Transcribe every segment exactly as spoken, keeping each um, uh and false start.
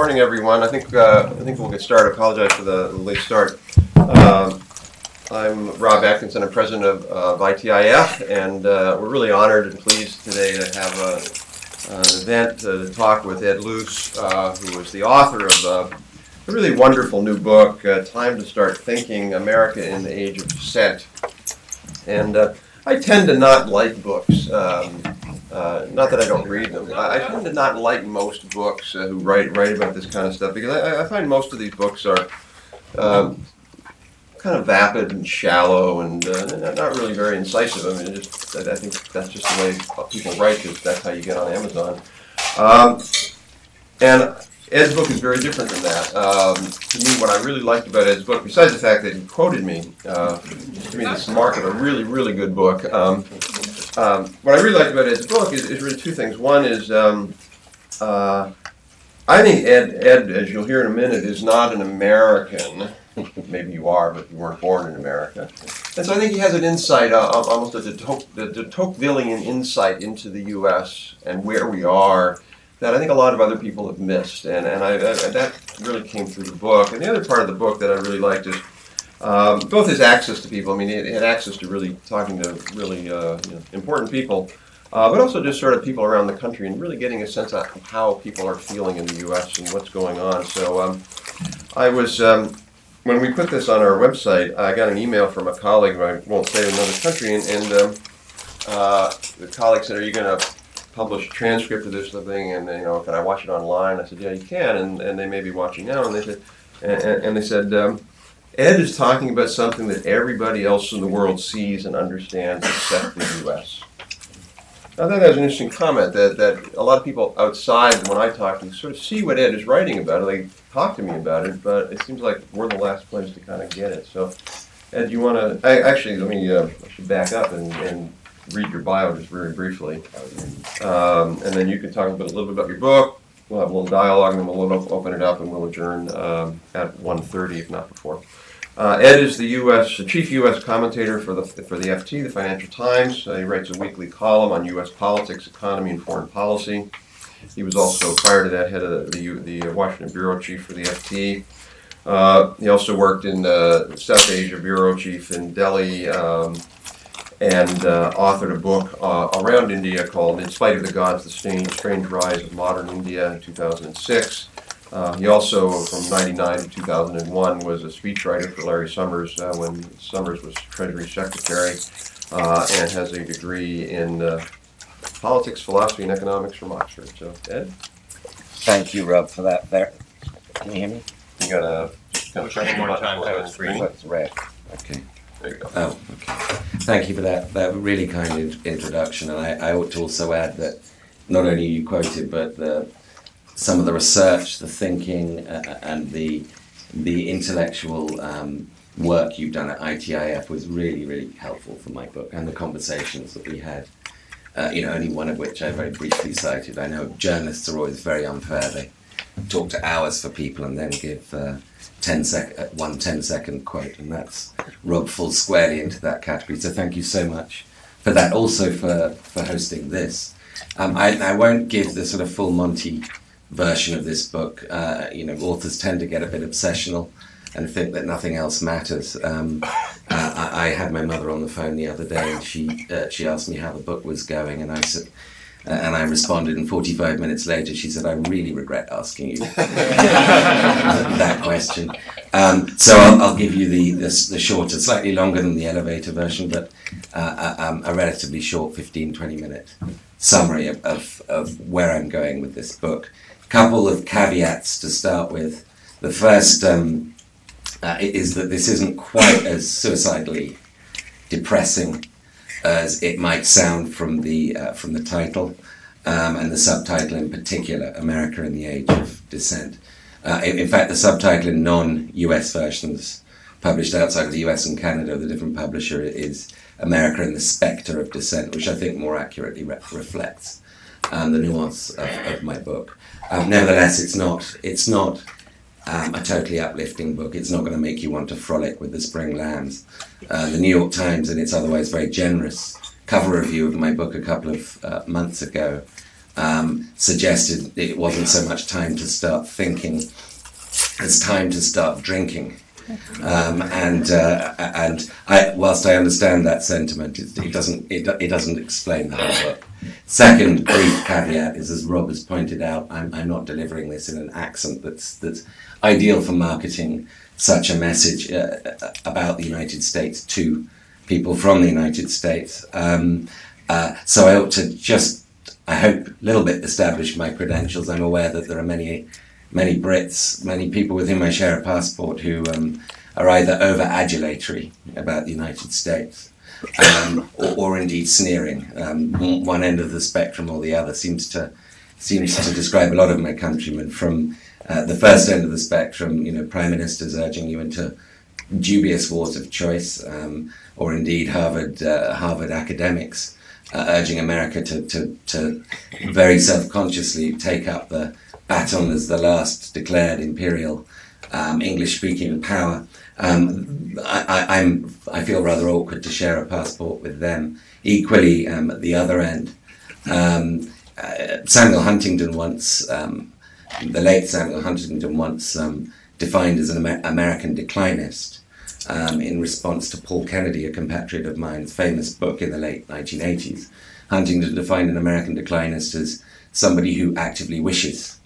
Morning, everyone. I think uh, I think we'll get started. I apologize for the late start. Um, I'm Rob Atkinson. I'm president of, of I T I F, and uh, we're really honored and pleased today to have a, an event uh, to talk with Ed Luce, uh, who was the author of uh, a really wonderful new book, uh, Time to Start Thinking, America in the Age of Dissent. And uh, I tend to not like books. Um, Uh, not that I don't read them. I, I tend to not like most books uh, who write write about this kind of stuff, because I, I find most of these books are um, kind of vapid and shallow and uh, not really very incisive. I mean, it just, I think that's just the way people write, because that's how you get on Amazon. Um, and Ed's book is very different than that. Um, to me, what I really liked about Ed's book, besides the fact that he quoted me, uh, to me this mark of a really, really good book, um, Um, what I really liked about Ed's book is, is really two things. One is, um, uh, I think Ed, Ed, as you'll hear in a minute, is not an American. Maybe you are, but you weren't born in America. And so I think he has an insight, uh, almost a de Tocquevillian insight into the U S and where we are, that I think a lot of other people have missed. And, and I, I, that really came through the book. And the other part of the book that I really liked is Um, both his access to people. I mean, he had access to really talking to really uh, you know, important people, uh, but also just sort of people around the country and really getting a sense of how people are feeling in the U S and what's going on. So um, I was, um, when we put this on our website, I got an email from a colleague, who I won't say, in another country, and, and um, uh, the colleague said, "Are you going to publish a transcript of this thing? And, you know, can I watch it online?" I said, "Yeah, you can," and, and they may be watching now. And they said, and, and they said, um, "Ed is talking about something that everybody else in the world sees and understands except the U S" I thought that was an interesting comment, that, that a lot of people outside, when I talk, they sort of see what Ed is writing about, or they talk to me about it, but it seems like we're the last place to kind of get it. So, Ed, you want to, actually, let me, uh, I should back up and, and read your bio just very briefly, um, and then you can talk a, bit, a little bit about your book. We'll have a little dialogue, and then we'll open it up, and we'll adjourn um, at one thirty, if not before. Uh, Ed is the U S the chief U S commentator for the for the F T, the Financial Times. Uh, he writes a weekly column on U S politics, economy, and foreign policy. He was also, prior to that, head of the the Washington bureau chief for the F T. Uh, he also worked in the South Asia bureau chief in Delhi, um, and uh, authored a book uh, around India called In Spite of the Gods, the Strange, Strange Rise of Modern India in two thousand six. Uh, he also, from ninety-nine to two thousand one, was a speechwriter for Larry Summers uh, when Summers was Treasury Secretary, uh, and has a degree in uh, politics, philosophy, and economics from Oxford. So, Ed? Thank you, Rob, for that there. Can you hear me? You got a... Which one more time? I was reading. It's red. Okay. There you go. Oh, okay. Thank you for that, that really kind in introduction. And I, I ought to also add that not only you quoted, but the, some of the research, the thinking, uh, and the the intellectual um, work you've done at I T I F was really, really helpful for my book, and the conversations that we had. Uh, you know, only one of which I very briefly cited. I know journalists are always very unfair. They talk to hours for people and then give... Uh, ten sec one ten second quote, and that's Rob falls squarely into that category. So thank you so much for that, also for, for hosting this. Um, I, I won't give the sort of full Monty version of this book. Uh, you know, authors tend to get a bit obsessional and think that nothing else matters. Um, uh, I, I had my mother on the phone the other day, and she uh, she asked me how the book was going, and I said. Uh, and I responded, and forty-five minutes later, she said, "I really regret asking you that question." Um, so I'll, I'll give you the, the the shorter, slightly longer than the elevator version, but uh, um, a relatively short fifteen, twenty minute summary of, of, of where I'm going with this book. A couple of caveats to start with. The first um, uh, is that this isn't quite as suicidally depressing as it might sound from the uh, from the title, um, and the subtitle in particular, America in the Age of Dissent. Uh, in, in fact, the subtitle in non-U S versions published outside of the U S and Canada of the different publisher is America in the Spectre of Dissent, which I think more accurately re reflects um, the nuance of, of my book. Um, nevertheless, it's not, it's not um, a totally uplifting book. It's not going to make you want to frolic with the spring lambs. Uh, the New York Times, in its otherwise very generous cover review of my book a couple of uh, months ago, um, suggested it wasn't so much time to start thinking as time to start drinking. Um, and uh, and I, whilst I understand that sentiment, it, it doesn't it, it doesn't explain the whole book. Second brief caveat is, as Rob has pointed out, I'm, I'm not delivering this in an accent that's that's ideal for marketing such a message uh, about the United States to people from the United States. Um, uh, so I ought to just, I hope, a little bit establish my credentials. I'm aware that there are many. Many Brits, many people with whom I share a passport who um, are either over-adulatory about the United States um, or, or indeed sneering. Um, one end of the spectrum or the other seems to seems to describe a lot of my countrymen. From uh, the first end of the spectrum, you know, prime ministers urging you into dubious wars of choice, um, or indeed Harvard uh, Harvard academics uh, urging America to to, to very self-consciously take up the baton as the last declared imperial um, English-speaking power. Um, I, I, I'm, I feel rather awkward to share a passport with them. Equally, um, at the other end, um, uh, Samuel Huntington once, um, the late Samuel Huntington once um, defined as an Amer- American declinist um, in response to Paul Kennedy, a compatriot of mine's famous book in the late nineteen eighties. Huntington defined an American declinist as somebody who actively wishes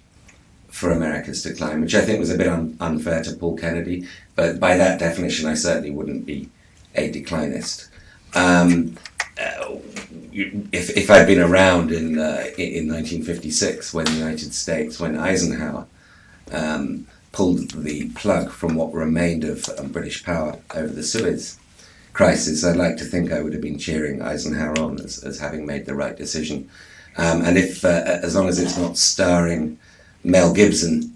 for America's decline, which I think was a bit un- unfair to Paul Kennedy, but by that definition, I certainly wouldn't be a declinist. Um, uh, if if I'd been around in uh, in nineteen fifty-six, when the United States, when Eisenhower um, pulled the plug from what remained of um, British power over the Suez crisis, I'd like to think I would have been cheering Eisenhower on as, as having made the right decision. Um, and if uh, as long as it's not starring Mel Gibson,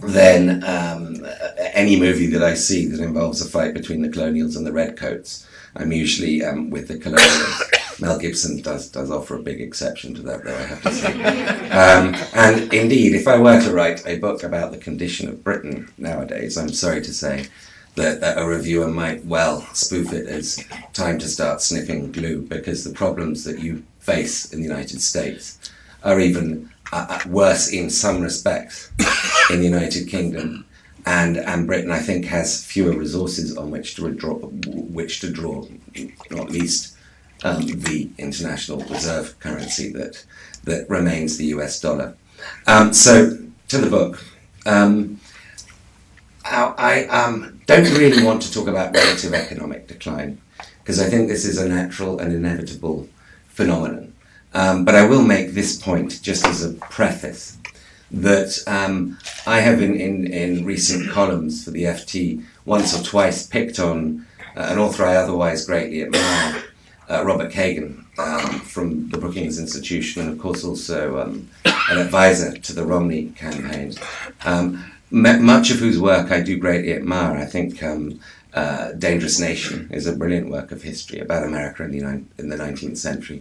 then um, any movie that I see that involves a fight between the colonials and the redcoats, I'm usually um, with the colonials. Mel Gibson does does offer a big exception to that, though, I have to say. Um, and indeed, if I were to write a book about the condition of Britain nowadays, I'm sorry to say that a reviewer might well spoof it as Time to Start Sniffing Glue, because the problems that you face in the United States are even Uh, worse in some respects in the United Kingdom, and and Britain, I think, has fewer resources on which to draw, which to draw, not least um, the international reserve currency that that remains the U S dollar. Um, so to the book, um, I, I um, don't really want to talk about relative economic decline, because I think this is a natural and inevitable phenomenon. Um, but I will make this point just as a preface, that um, I have in, in, in recent columns for the F T once or twice picked on uh, an author I otherwise greatly admire, uh, Robert Kagan, um, from the Brookings Institution, and of course also um, an advisor to the Romney campaign, um, m- much of whose work I do greatly admire. I think um, uh, Dangerous Nation is a brilliant work of history about America in the, uni- in the nineteenth century.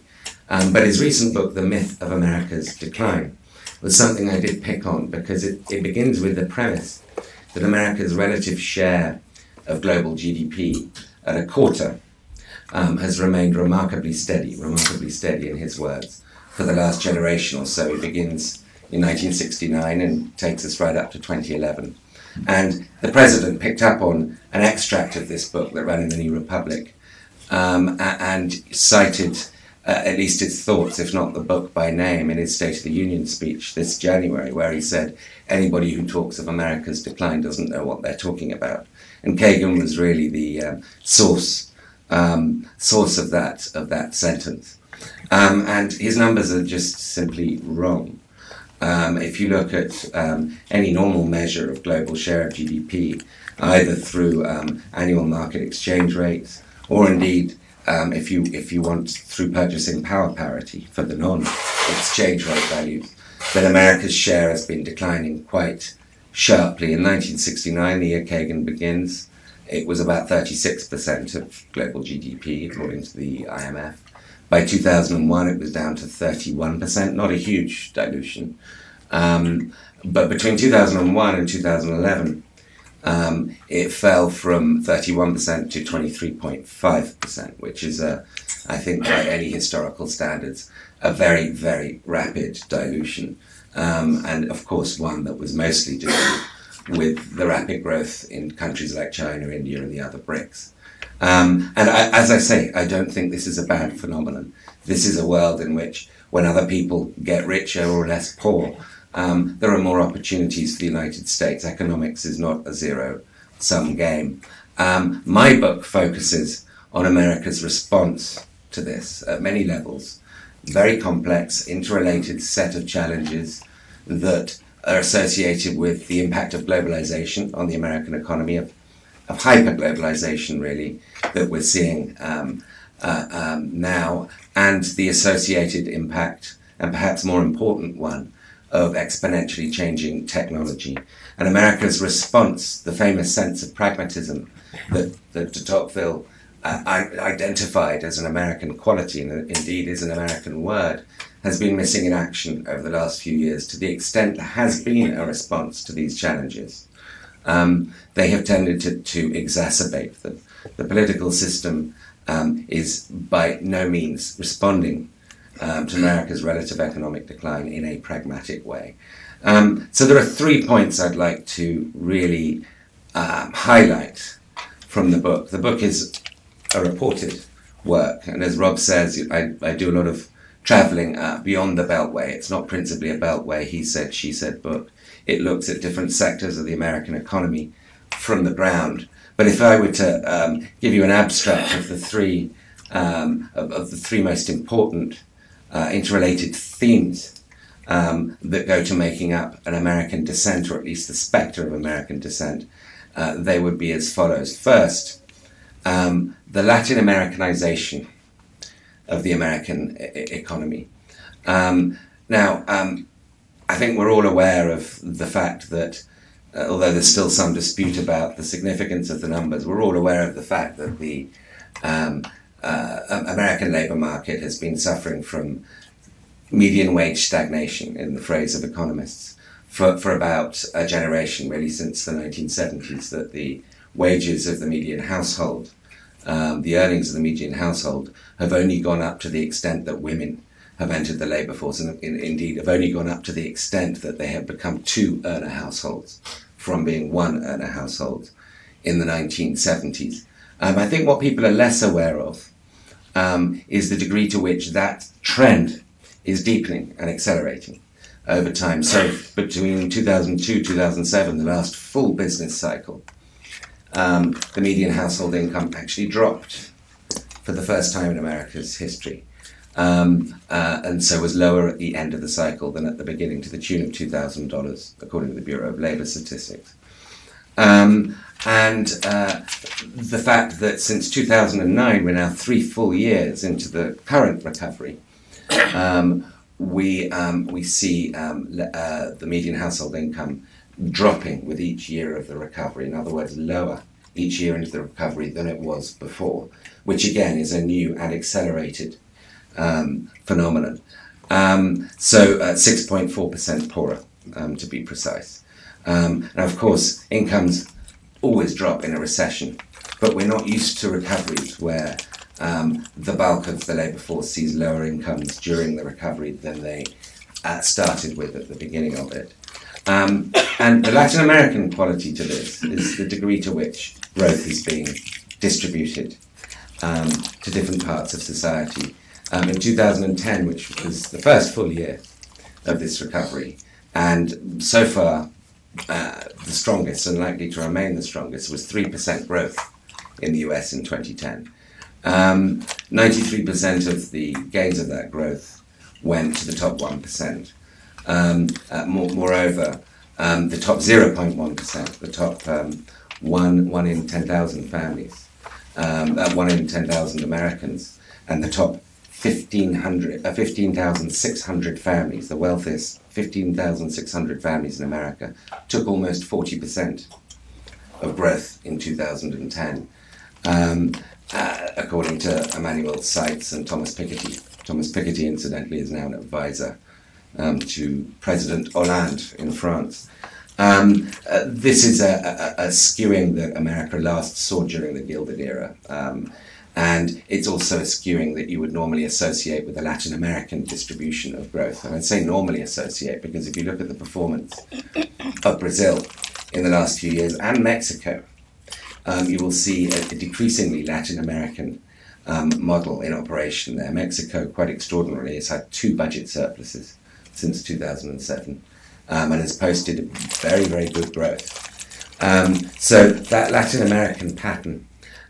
Um, but his recent book, The Myth of America's Decline, was something I did pick on, because it, it begins with the premise that America's relative share of global G D P at a quarter um, has remained remarkably steady, remarkably steady in his words, for the last generation or so. It begins in nineteen sixty-nine and takes us right up to twenty eleven. And the president picked up on an extract of this book that ran in the New Republic um, and cited Uh, at least its thoughts, if not the book, by name in his State of the Union speech this January, where he said, anybody who talks of America's decline doesn't know what they're talking about. And Kagan was really the um, source um, source of that of that sentence. Um, and his numbers are just simply wrong. Um, if you look at um, any normal measure of global share of G D P, either through um, annual market exchange rates, or indeed Um, if you if you want through purchasing power parity for the non-exchange rate values, then America's share has been declining quite sharply. In nineteen sixty-nine, the year Kagan begins, it was about thirty-six percent of global G D P, according to the I M F. By two thousand one, it was down to thirty-one percent, not a huge dilution. Um, but between two thousand one and two thousand eleven, Um, it fell from thirty-one percent to twenty-three point five percent, which is, a, I think, by any historical standards, a very, very rapid dilution. Um, and, of course, one that was mostly to do with the rapid growth in countries like China, India, and the other BRICS. Um, and I, as I say, I don't think this is a bad phenomenon. This is a world in which, when other people get richer or less poor, Um, there are more opportunities for the United States. Economics is not a zero-sum game. Um, my book focuses on America's response to this at many levels. Very complex, interrelated set of challenges that are associated with the impact of globalization on the American economy, of, of hyper-globalization, really, that we're seeing um, uh, um, now, and the associated impact, and perhaps more important one, of exponentially changing technology. And America's response, the famous sense of pragmatism that, that de Tocqueville uh, identified as an American quality, and indeed is an American word, has been missing in action over the last few years to the extent there has been a response to these challenges. Um, they have tended to, to exacerbate them. The political system um, is by no means responding Um, to America's relative economic decline in a pragmatic way. Um, so there are three points I'd like to really um, highlight from the book. The book is a reported work, and as Rob says, I, I do a lot of travelling uh, beyond the Beltway. It's not principally a Beltway, he said, she said book. It looks at different sectors of the American economy from the ground. But if I were to um, give you an abstract of the three, um, of, of the three most important Uh, interrelated themes um, that go to making up an American dissent, or at least the spectre of American dissent, uh, they would be as follows. First, um, the Latin Americanization of the American e- economy. Um, now, um, I think we're all aware of the fact that, uh, although there's still some dispute about the significance of the numbers, we're all aware of the fact that the um, Uh, American labour market has been suffering from median wage stagnation, in the phrase of economists, for, for about a generation, really since the nineteen seventies, that the wages of the median household, um, the earnings of the median household, have only gone up to the extent that women have entered the labour force, and in, indeed have only gone up to the extent that they have become two earner households, from being one earner household in the nineteen seventies. Um, I think what people are less aware of Um, is the degree to which that trend is deepening and accelerating over time. So between two thousand two and two thousand seven, the last full business cycle, um, the median household income actually dropped for the first time in America's history, um, uh, and so was lower at the end of the cycle than at the beginning, to the tune of two thousand dollars, according to the Bureau of Labor Statistics. Um, And uh, the fact that since two thousand nine, we're now three full years into the current recovery, um, we um, we see um, uh, the median household income dropping with each year of the recovery. In other words, lower each year into the recovery than it was before, which again is a new and accelerated um, phenomenon. Um, so uh, six point four percent poorer, um, to be precise. Um, and of course, incomes always drop in a recession, but we're not used to recoveries where um, the bulk of the labour force sees lower incomes during the recovery than they uh, started with at the beginning of it. Um, and the Latin American quality to this is the degree to which growth is being distributed um, to different parts of society. Um, in two thousand ten, which was the first full year of this recovery, and so far, Uh, the strongest, and likely to remain the strongest, was three percent growth in the U S in twenty ten. Um, ninety-three percent of the gains of that growth went to the top one percent. Um, uh, more, moreover, um, the top zero point one percent, the top um, one, one in ten thousand families, um, uh, one in ten thousand Americans, and the top fifteen hundred, uh, fifteen thousand six hundred families, the wealthiest fifteen thousand six hundred families in America, took almost forty percent of growth in two thousand ten, um, uh, according to Emmanuel Seitz and Thomas Piketty. Thomas Piketty, incidentally, is now an advisor um, to President Hollande in France. Um, uh, this is a, a, a skewing that America last saw during the Gilded Era. Um, and it's also a skewing that you would normally associate with the Latin American distribution of growth. And I'd say normally associate because if you look at the performance of Brazil in the last few years and Mexico, um, you will see a, a decreasingly Latin American um, model in operation there. Mexico, quite extraordinarily, has had two budget surpluses since two thousand seven. Um, and has posted very, very good growth. Um, so that Latin American pattern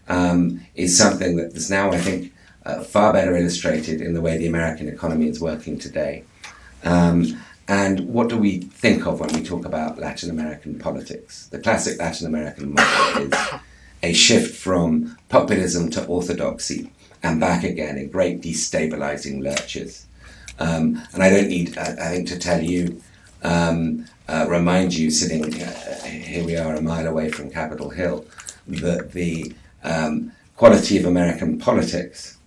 um, is something that is now, I think, uh, far better illustrated in the way the American economy is working today. Um, and what do we think of when we talk about Latin American politics? The classic Latin American model is a shift from populism to orthodoxy and back again in great destabilizing lurches. Um, and I don't need, I, I think, to tell you Um, uh, remind you, sitting uh, here we are a mile away from Capitol Hill, that the um, quality of American politics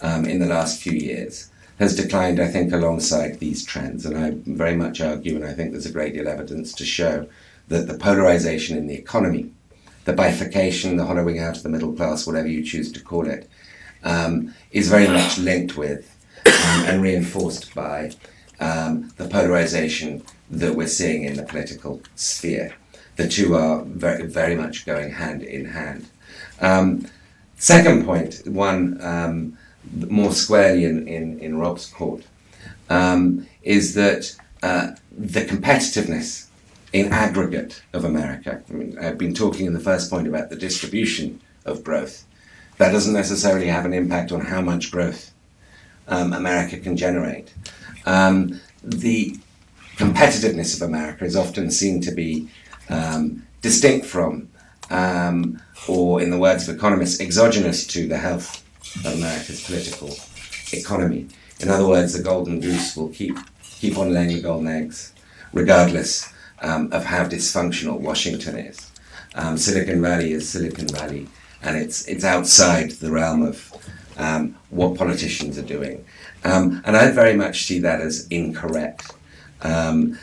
um, in the last few years has declined, I think, alongside these trends. And I very much argue, and I think there's a great deal of evidence to show, that the polarization in the economy, the bifurcation, the hollowing out of the middle class, whatever you choose to call it, um, is very much linked with um, and reinforced by um, the polarization that we're seeing in the political sphere. The two are very, very much going hand in hand. Um, second point, one um, more squarely in, in, in Rob's court, um, is that uh, the competitiveness in aggregate of America. I mean, I've been talking in the first point about the distribution of growth. That doesn't necessarily have an impact on how much growth um, America can generate. Um, the competitiveness of America is often seen to be um, distinct from, um, or in the words of economists, exogenous to the health of America's political economy. In other words, the golden goose will keep, keep on laying the golden eggs, regardless um, of how dysfunctional Washington is. Um, Silicon Valley is Silicon Valley, and it's, it's outside the realm of um, what politicians are doing. Um, and I very much see that as incorrect. Um,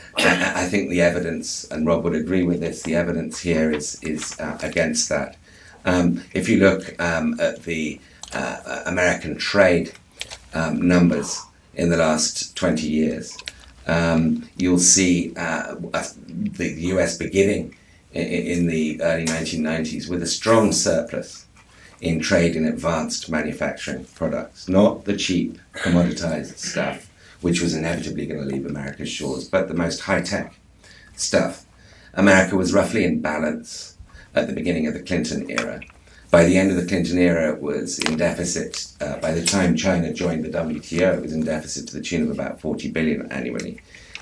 I think the evidence, and Rob would agree with this, the evidence here is, is uh, against that. Um, if you look um, at the uh, American trade um, numbers in the last twenty years, um, you'll see uh, the U S beginning in, in the early nineteen nineties with a strong surplus in trade in advanced manufacturing products, not the cheap, commoditized stuff, which was inevitably going to leave America's shores, but the most high-tech stuff. America was roughly in balance at the beginning of the Clinton era. By the end of the Clinton era, it was in deficit. Uh, by the time China joined the W T O, it was in deficit to the tune of about forty billion dollars annually.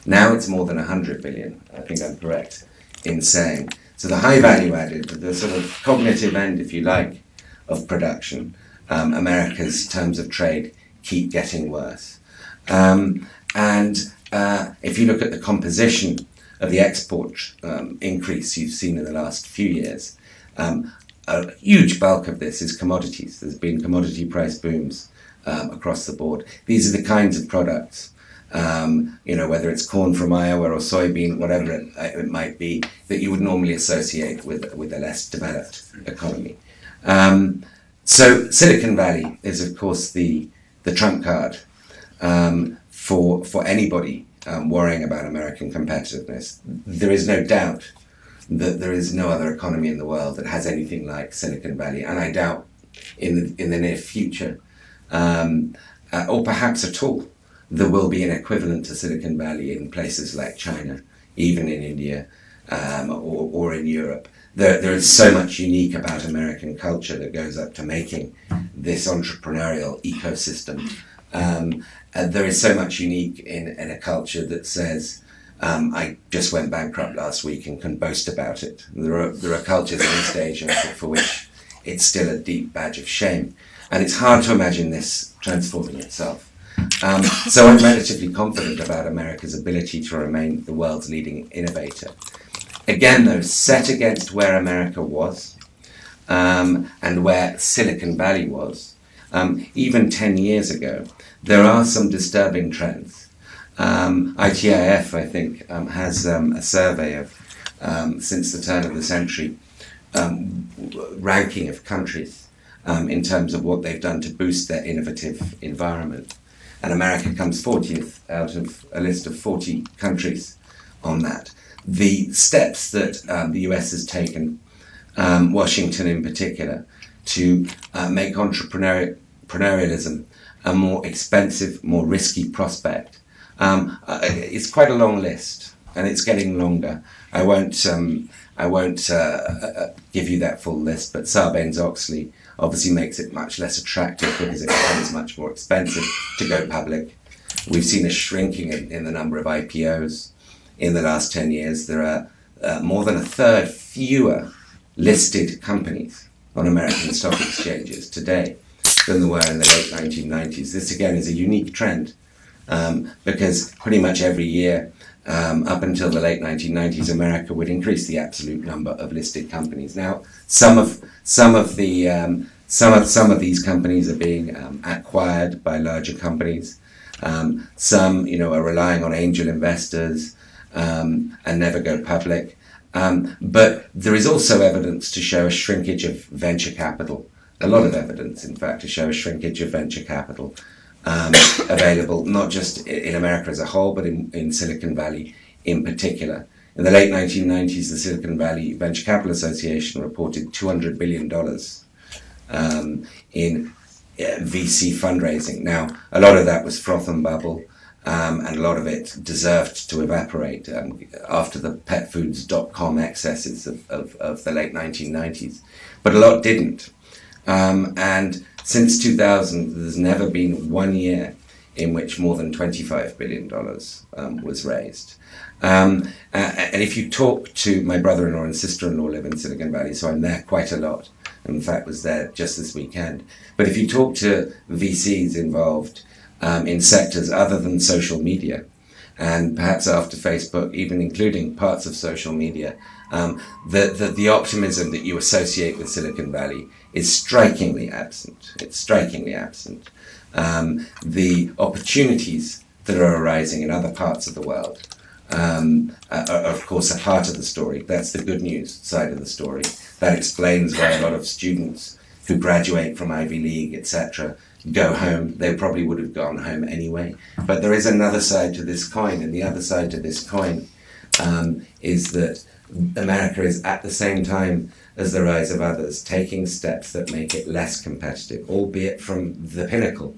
Now it's more than one hundred billion dollars, I think I'm correct in saying. So the high value added, the sort of cognitive end, if you like, of production, um, America's terms of trade keep getting worse. Um, and uh, if you look at the composition of the export um, increase you've seen in the last few years, um, a huge bulk of this is commodities. There's been commodity price booms um, across the board. These are the kinds of products, um, you know, whether it's corn from Iowa or soybean, whatever it, it might be, that you would normally associate with, with a less developed economy. Um, so Silicon Valley is, of course, the, the trump card Um, for for anybody um, worrying about American competitiveness. There is no doubt that there is no other economy in the world that has anything like Silicon Valley, and I doubt in the, in the near future, um, uh, or perhaps at all, there will be an equivalent to Silicon Valley in places like China, even in India um, or, or in Europe. There, there is so much unique about American culture that goes up to making this entrepreneurial ecosystem. Um, and there is so much unique in, in a culture that says, um, I just went bankrupt last week and can boast about it. There are, there are cultures in East Asia for which it's still a deep badge of shame. And it's hard to imagine this transforming itself. Um, so I'm relatively confident about America's ability to remain the world's leading innovator. Again, though, set against where America was um, and where Silicon Valley was, Um, even ten years ago, there are some disturbing trends. Um, I T I F, I think, um, has um, a survey of um, since the turn of the century um, ranking of countries um, in terms of what they've done to boost their innovative environment. And America comes fortieth out of a list of forty countries on that. The steps that um, the U S has taken, um, Washington in particular, to uh, make entrepreneurialism a more expensive, more risky prospect. Um, uh, it's quite a long list, and it's getting longer. I won't, um, I won't uh, uh, give you that full list, but Sarbanes-Oxley obviously makes it much less attractive because it becomes much more expensive to go public. We've seen a shrinking in, in the number of I P Os in the last ten years. There are uh, more than a third fewer listed companies on American stock exchanges today than there were in the late nineteen nineties. This, again, is a unique trend um, because pretty much every year um, up until the late nineteen nineties, America would increase the absolute number of listed companies. Now, some of some of the um, some of some of these companies are being um, acquired by larger companies. Um, some, you know, are relying on angel investors um, and never go public. Um, but there is also evidence to show a shrinkage of venture capital. A lot of evidence, in fact, to show a shrinkage of venture capital um, available, not just in America as a whole, but in, in Silicon Valley in particular. In the late nineteen nineties, the Silicon Valley Venture Capital Association reported two hundred billion dollars um, in uh, V C fundraising. Now, a lot of that was froth and bubble. Um, and a lot of it deserved to evaporate um, after the pet foods dot com excesses of, of, of the late nineteen nineties. But a lot didn't. Um, and since two thousand, there's never been one year in which more than twenty-five billion dollars um, was raised. Um, and if you talk to my brother-in-law and sister-in-law live in Silicon Valley, so I'm there quite a lot. In fact, was there just this weekend. But if you talk to V Cs involved, Um, in sectors other than social media, and perhaps after Facebook, even including parts of social media, um, the, the, the optimism that you associate with Silicon Valley is strikingly absent. It's strikingly absent. Um, the opportunities that are arising in other parts of the world um, are, are, of course, a part of the story. That's the good news side of the story. That explains why a lot of students who graduate from Ivy League, et cetera, go home. They probably would have gone home anyway. But there is another side to this coin, and the other side to this coin um, is that America is, at the same time as the rise of others, taking steps that make it less competitive, albeit from the pinnacle,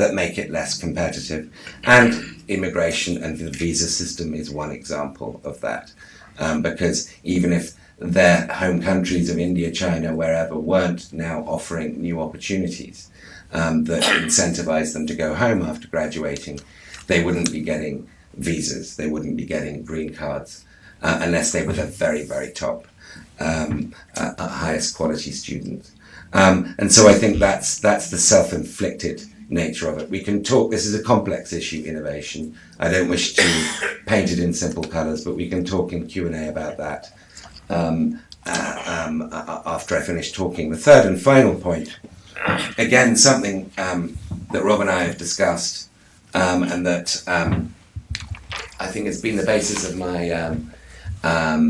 that make it less competitive. And immigration and the visa system is one example of that, um, because even if their home countries of India, China, wherever, weren't now offering new opportunities Um, that incentivize them to go home after graduating, they wouldn't be getting visas, they wouldn't be getting green cards, uh, unless they were the very, very top, um, uh, highest quality students. Um, and so I think that's, that's the self-inflicted nature of it. We can talk, this is a complex issue, innovation. I don't wish to paint it in simple colors, but we can talk in Q and A about that um, uh, um, uh, after I finish talking. The third and final point, again, something um, that Rob and I have discussed um, and that um, I think has been the basis of my um, um,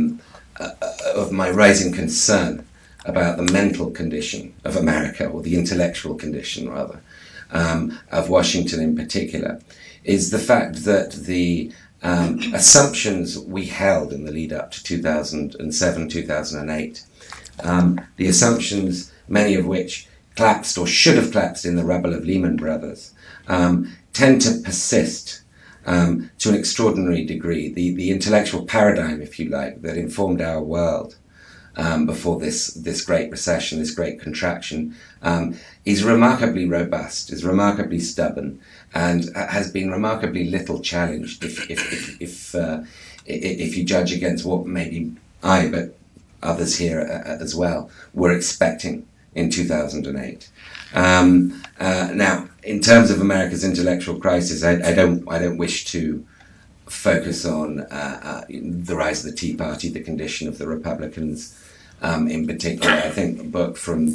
uh, of my rising concern about the mental condition of America, or the intellectual condition, rather, um, of Washington in particular, is the fact that the um, assumptions we held in the lead up to two thousand seven, two thousand eight, um, the assumptions, many of which collapsed or should have collapsed in the rubble of Lehman Brothers, um, tend to persist um, to an extraordinary degree. The, the intellectual paradigm, if you like, that informed our world um, before this, this great recession, this great contraction, um, is remarkably robust, is remarkably stubborn, and has been remarkably little challenged if, if, if, if, uh, if you judge against what maybe I, but others here as well, were expecting in two thousand eight. Um, uh, now, in terms of America's intellectual crisis, I, I don't, I don't wish to focus on uh, uh, the rise of the Tea Party, the condition of the Republicans, um, in particular. I think a book from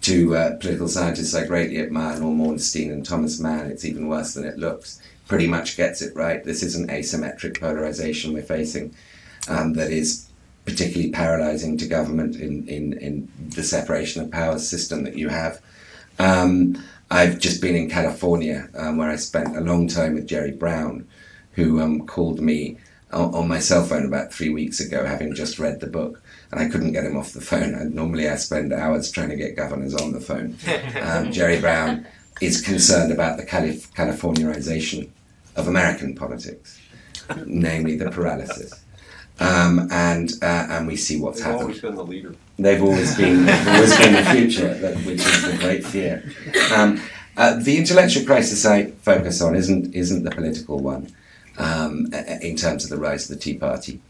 two uh, political scientists I greatly admire, Norm Ornstein and Thomas Mann, It's Even Worse Than It Looks, pretty much gets it right. This is an asymmetric polarization we're facing um, that is particularly paralyzing to government in, in, in the separation of powers system that you have. Um, I've just been in California, um, where I spent a long time with Jerry Brown, who um, called me on, on my cell phone about three weeks ago, having just read the book, and I couldn't get him off the phone. And normally I spend hours trying to get governors on the phone. Um, Jerry Brown is concerned about the Calif- Californiarization of American politics, namely the paralysis. Um, and uh, and we see what's They've happened. They've always been the leader. They've always been, they've always been the future, that, which is the great fear. Um, uh, the intellectual crisis I focus on isn't isn't the political one, um, in terms of the rise of the Tea Party.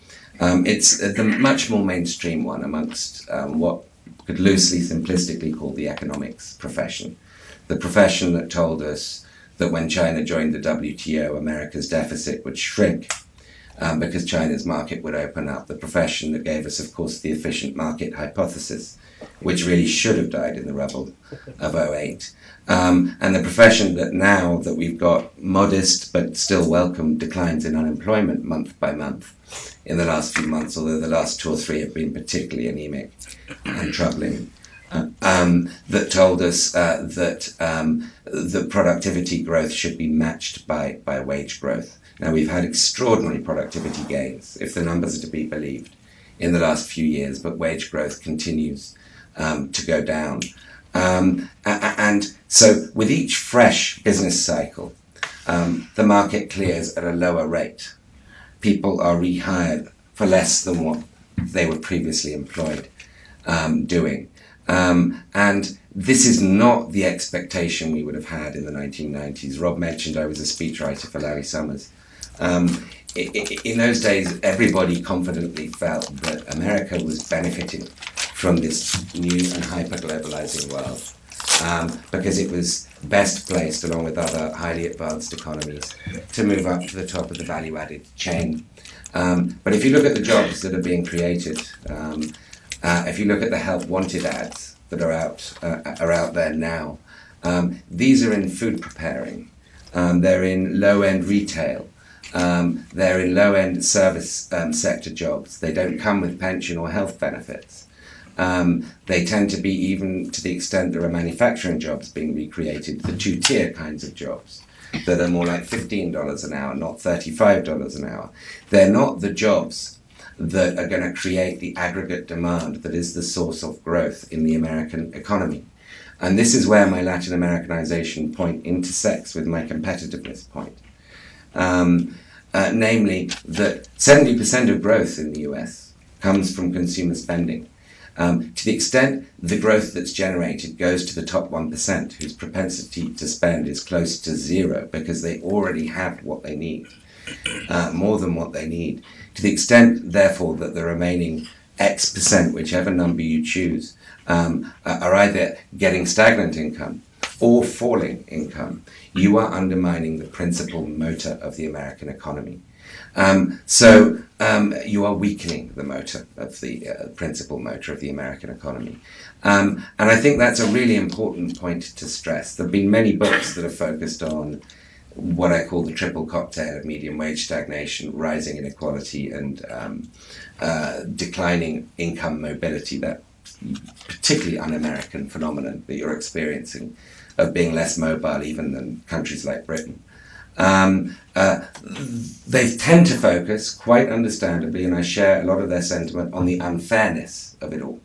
Um, it's the much more mainstream one amongst um, what could loosely, simplistically call the economics profession, the profession that told us that when China joined the W T O, America's deficit would shrink. Um, because China's market would open up, the profession that gave us, of course, the efficient market hypothesis, which really should have died in the rubble of oh eight, um, and the profession that now that we've got modest but still welcome declines in unemployment month by month in the last few months, although the last two or three have been particularly anemic and troubling, um, that told us uh, that um, the productivity growth should be matched by, by wage growth. Now, we've had extraordinary productivity gains, if the numbers are to be believed, in the last few years, but wage growth continues um, to go down. Um, and so with each fresh business cycle, um, the market clears at a lower rate. People are rehired for less than what they were previously employed um, doing. Um, and this is not the expectation we would have had in the nineteen nineties. Rob mentioned I was a speechwriter for Larry Summers. Um, in those days, everybody confidently felt that America was benefiting from this new and hyper-globalizing world, um, because it was best placed, along with other highly advanced economies, to move up to the top of the value-added chain. Um, but if you look at the jobs that are being created, um, uh, if you look at the help wanted ads that are out, uh, are out there now, um, these are in food preparing, um, they're in low-end retail, Um, they're in low-end service um, sector jobs. They don't come with pension or health benefits. Um, they tend to be, even to the extent there are manufacturing jobs being recreated, the two-tier kinds of jobs that are more like fifteen dollars an hour, not thirty-five dollars an hour. They're not the jobs that are going to create the aggregate demand that is the source of growth in the American economy. And this is where my Latin Americanization point intersects with my competitiveness point. Um, uh, namely, that seventy percent of growth in the U S comes from consumer spending. Um, to the extent the growth that's generated goes to the top one percent, whose propensity to spend is close to zero because they already have what they need, uh, more than what they need. To the extent, therefore, that the remaining X percent, whichever number you choose, um, are either getting stagnant income or falling income, you are undermining the principal motor of the American economy. Um, so um, you are weakening the motor of the uh, principal motor of the American economy. Um, and I think that's a really important point to stress. There have been many books that have focused on what I call the triple cocktail of medium wage stagnation, rising inequality, and um, uh, declining income mobility, that particularly un-American phenomenon that you're experiencing of being less mobile even than countries like Britain. Um, uh, they tend to focus, quite understandably, and I share a lot of their sentiment, on the unfairness of it all.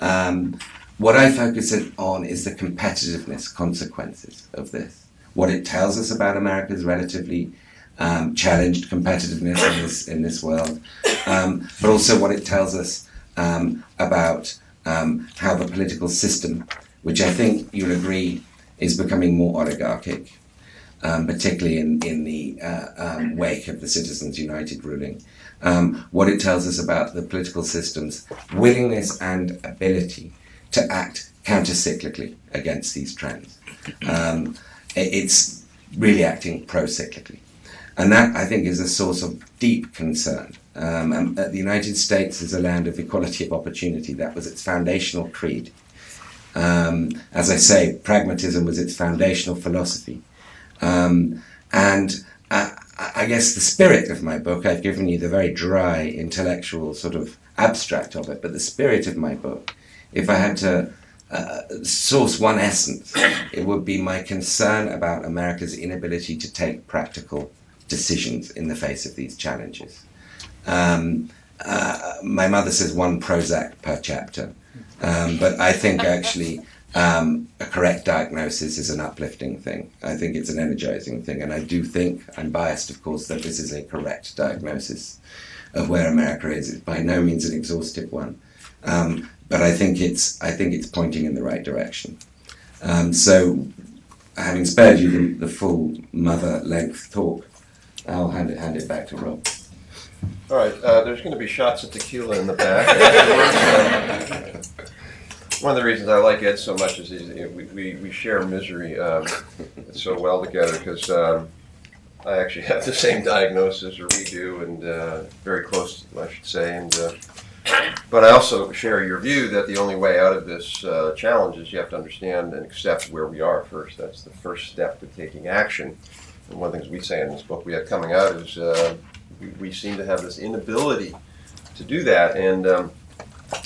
Um, what I focus on is the competitiveness consequences of this, what it tells us about America's relatively um, challenged competitiveness in this, in this world, um, but also what it tells us um, about um, how the political system, which I think you'll agree is becoming more oligarchic, um, particularly in, in the uh, um, wake of the Citizens United ruling. Um, what it tells us about the political system's willingness and ability to act counter-cyclically against these trends. Um, it's really acting pro-cyclically. And that, I think, is a source of deep concern. Um, and the United States is a land of equality of opportunity. That was its foundational creed. Um, as I say, pragmatism was its foundational philosophy. Um, and uh, I guess the spirit of my book, I've given you the very dry intellectual sort of abstract of it, but the spirit of my book, if I had to uh, source one essence, it would be my concern about America's inability to take practical decisions in the face of these challenges. Um, uh, my mother says one Prozac per chapter, um, but I think actually Um, a correct diagnosis is an uplifting thing. I think it's an energizing thing, and I do think, I'm biased of course, that this is a correct diagnosis of where America is. It's by no means an exhaustive one, um, but I think it's I think it's pointing in the right direction. Um, so, having spared you the, the full mother-length talk, I'll hand it hand it back to Rob. All right, uh, there's going to be shots of tequila in the back. One of the reasons I like Ed so much is he's, you know, we, we, we share misery um, so well together, because um, I actually have the same diagnosis, or we do, and uh, very close, I should say. And uh, but I also share your view that the only way out of this uh, challenge is you have to understand and accept where we are first. That's the first step to taking action. And one of the things we say in this book we have coming out is uh, we, we seem to have this inability to do that. And um,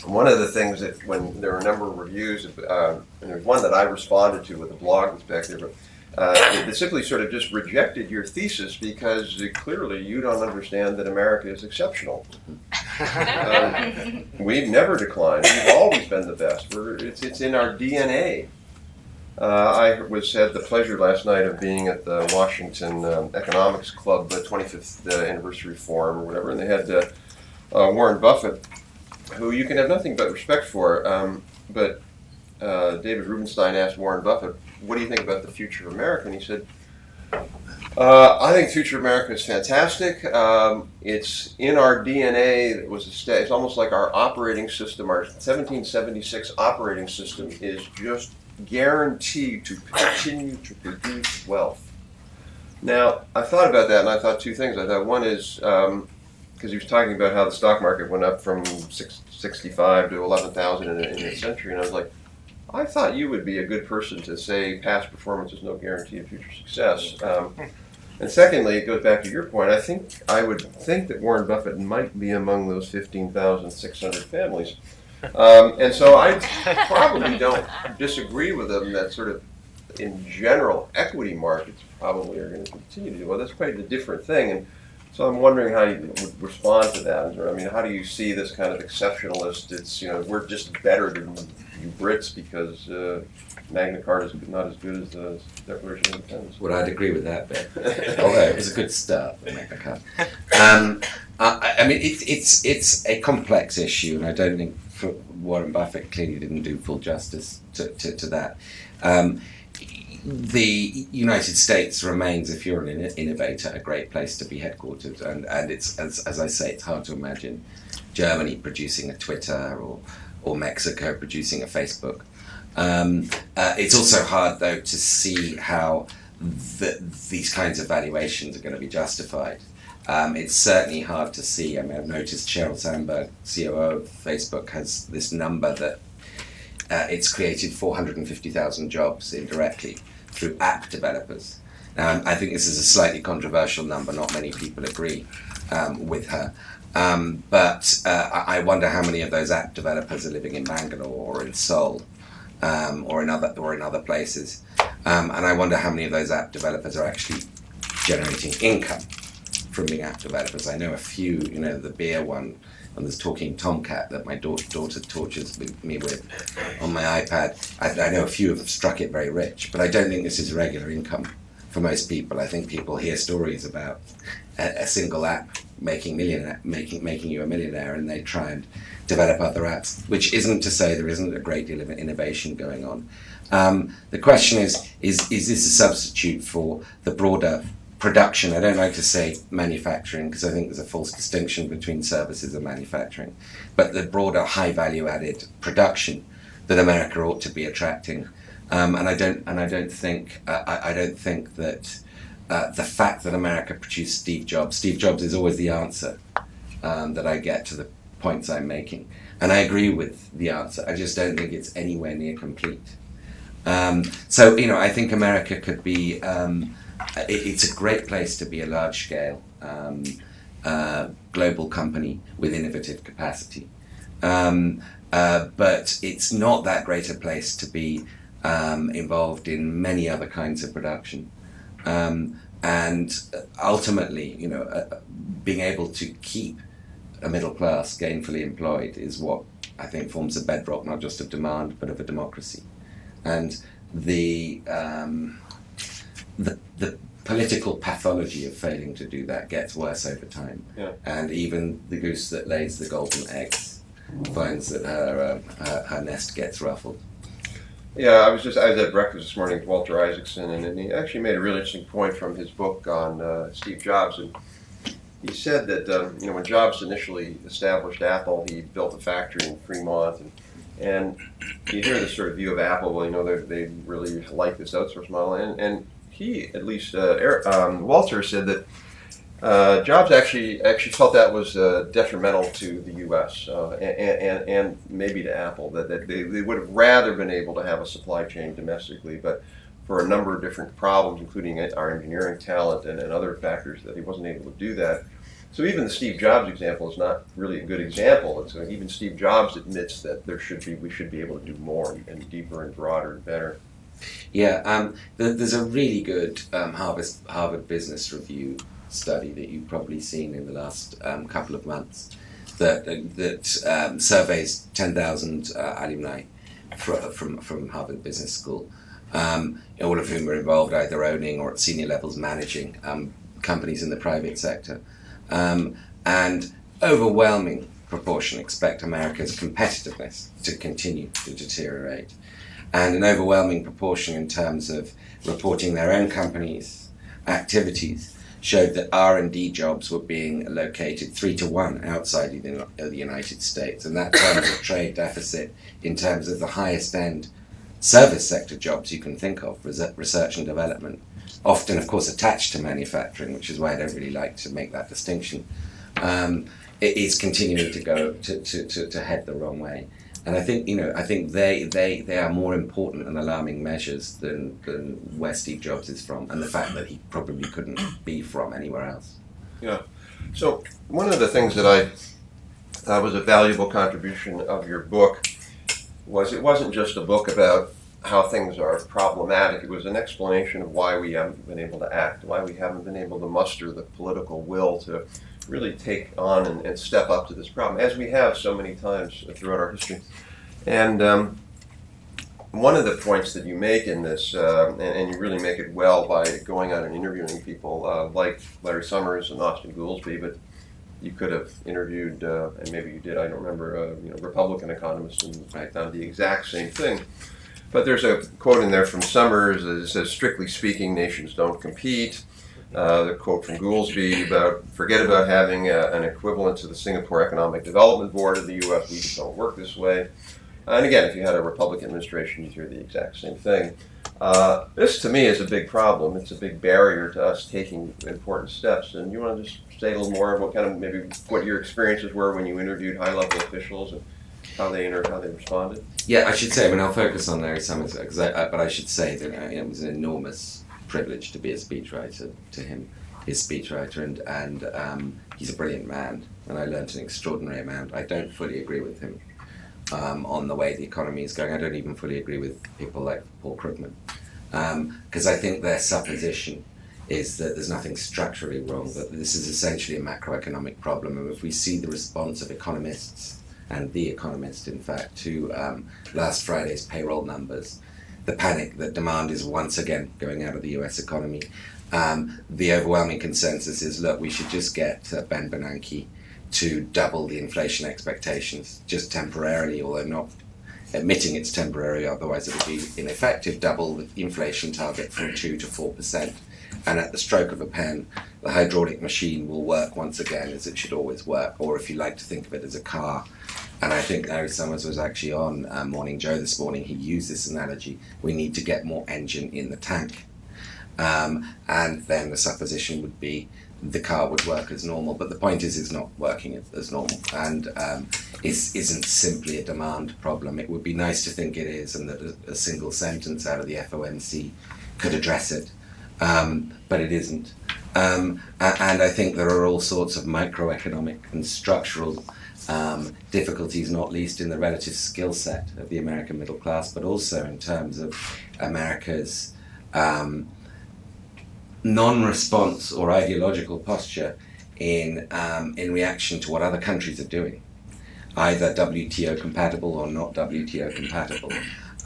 one of the things that, when there were a number of reviews, uh, and there's one that I responded to with a blog that's back there, but uh, they simply sort of just rejected your thesis because uh, clearly you don't understand that America is exceptional. um, we've never declined. We've always been the best. We're, it's, it's in our D N A. Uh, I was had the pleasure last night of being at the Washington um, Economics Club, the twenty-fifth uh, anniversary forum or whatever, and they had uh, uh, Warren Buffett, who you can have nothing but respect for, um, but uh, David Rubenstein asked Warren Buffett, what do you think about the future of America? And he said, uh, I think the future of America is fantastic. Um, it's in our D N A. It was a st- it's almost like our operating system, our seventeen seventy-six operating system is just guaranteed to continue to produce wealth. Now, I thought about that, and I thought two things. I thought one is, um, because he was talking about how the stock market went up from six, sixty-five to eleven thousand in, in a century, and I was like, I thought you would be a good person to say past performance is no guarantee of future success. Um, and secondly, it goes back to your point, I think I would think that Warren Buffett might be among those fifteen thousand six hundred families. Um, and so I probably don't disagree with them that sort of, in general, equity markets probably are going to continue to do well. That's quite a different thing. And, so I'm wondering how you would respond to that. I mean, how do you see this kind of exceptionalist, it's, you know, we're just better than you Brits because uh, Magna Carta is not as good as the Declaration of Independence. Well, I'd agree with that, but although it was a good start, the Magna Carta. Um, I, I mean, it, it's, it's a complex issue, and I don't think Warren Buffett clearly didn't do full justice to, to, to that. Um, The United States remains, if you're an innovator, a great place to be headquartered, and, and it's as, as I say, it's hard to imagine Germany producing a Twitter or or Mexico producing a Facebook. Um, uh, it's also hard, though, to see how the, these kinds of valuations are going to be justified. Um, it's certainly hard to see. I mean, I've noticed Sheryl Sandberg, C O O of Facebook, has this number that uh, it's created four hundred fifty thousand jobs indirectly through app developers. Now, I think this is a slightly controversial number. Not many people agree um, with her. Um, but uh, I wonder how many of those app developers are living in Bangalore or in Seoul um, or in other or in other places. Um, and I wonder how many of those app developers are actually generating income from being app developers. I know a few. You know, the beer one and this Talking Tomcat that my daughter, daughter tortures me with on my iPad. I, I know a few have struck it very rich, but I don't think this is regular income for most people. I think people hear stories about a, a single app making millionaire, making making you a millionaire, and they try and develop other apps, which isn't to say there isn't a great deal of innovation going on. Um, the question is, is, is this a substitute for the broader production? I don't like to say manufacturing, because I think there's a false distinction between services and manufacturing, but the broader high value added production that America ought to be attracting, um, and I don't and I don't think uh, I, I don't think that uh, the fact that America produced Steve Jobs, Steve Jobs is always the answer um, that I get to the points I'm making, and I agree with the answer. I just don't think it's anywhere near complete. Um, so you know, I think America could be. Um, it's a great place to be a large-scale um, uh, global company with innovative capacity. Um, uh, but it's not that great a place to be um, involved in many other kinds of production. Um, and ultimately, you know, uh, being able to keep a middle class gainfully employed is what I think forms a bedrock, not just of demand, but of a democracy. And the, um, the the political pathology of failing to do that gets worse over time. Yeah. And even the goose that lays the golden eggs finds that her, uh, her, her nest gets ruffled. Yeah, I was just I was at breakfast this morning with Walter Isaacson, and, and he actually made a really interesting point from his book on uh, Steve Jobs. And he said that um, you know, when Jobs initially established Apple, he built a factory in Fremont, and, and you hear this sort of view of Apple, well, you know, they really like this outsource model, and, and he, at least uh, Eric, um, Walter, said that uh, Jobs actually actually felt that was uh, detrimental to the U S uh, and, and and maybe to Apple, that, that they, they would have rather been able to have a supply chain domestically, but for a number of different problems, including our engineering talent and, and other factors, that he wasn't able to do that. So even the Steve Jobs example is not really a good example. And so even Steve Jobs admits that there should be, we should be able to do more and deeper and broader and better. Yeah, um, there's a really good um, Harvard, Harvard Business Review study that you've probably seen in the last um, couple of months that that um, surveys ten thousand uh, alumni from, from from Harvard Business School, um, all of whom are involved either owning or at senior levels managing um, companies in the private sector. Um, and overwhelming proportion expect America's competitiveness to continue to deteriorate, and an overwhelming proportion in terms of reporting their own companies' activities showed that R and D jobs were being located three to one outside of the, of the United States, and that terms of trade deficit in terms of the highest end service sector jobs you can think of, research and development, often, of course, attached to manufacturing, which is why I don't really like to make that distinction, um, it is continuing to go to, to, to, to head the wrong way. And I think, you know, I think they they, they are more important and alarming measures than, than where Steve Jobs is from, and the fact that he probably couldn't be from anywhere else. Yeah. So one of the things that I thought was a valuable contribution of your book was it wasn't just a book about how things are problematic. It was an explanation of why we haven't been able to act, why we haven't been able to muster the political will to really take on and, and step up to this problem, as we have so many times throughout our history. And um, one of the points that you make in this, uh, and, and you really make it well by going out and interviewing people uh, like Larry Summers and Austin Goolsbee, but you could have interviewed, uh, and maybe you did, I don't remember, uh, you know, Republican economists, and I found the exact same thing. But there's a quote in there from Summers that says, strictly speaking, nations don't compete. Uh, the quote from Goolsbee about, forget about having a, an equivalent to the Singapore Economic Development Board of the U S, we just don't work this way. And again, if you had a Republican administration, you'd hear the exact same thing. Uh, this, to me, is a big problem. It's a big barrier to us taking important steps. And you want to just say a little more about kind of maybe what your experiences were when you interviewed high-level officials and how they inter- how they responded? Yeah, I should say, I mean, I'll focus on Larry Summers, because I, I, but I should say that you know, it was an enormous privilege to be a speechwriter to him, his speechwriter, and, and um, he's a brilliant man, and I learned an extraordinary amount. I don't fully agree with him um, on the way the economy is going. I don't even fully agree with people like Paul Krugman, because um, I think their supposition is that there's nothing structurally wrong, that this is essentially a macroeconomic problem, and if we see the response of economists and The Economist, in fact, to um, last Friday's payroll numbers, the panic that demand is once again going out of the U S economy. Um, the overwhelming consensus is, look, we should just get uh, Ben Bernanke to double the inflation expectations, just temporarily, although not admitting it's temporary, otherwise it would be ineffective, double the inflation target from two to four percent. And at the stroke of a pen, the hydraulic machine will work once again as it should always work, or if you like to think of it as a car. And I think Larry Summers was actually on uh, Morning Joe this morning. He used this analogy. We need to get more engine in the tank. Um, and then the supposition would be the car would work as normal. But the point is it's not working as normal. And um, it isn't simply a demand problem. It would be nice to think it is, and that a, a single sentence out of the F O M C could address it. um, but it isn't. Um, and I think there are all sorts of microeconomic and structural um, difficulties, not least in the relative skill set of the American middle class, but also in terms of America's um, non-response or ideological posture in, um, in reaction to what other countries are doing, either W T O compatible or not W T O compatible.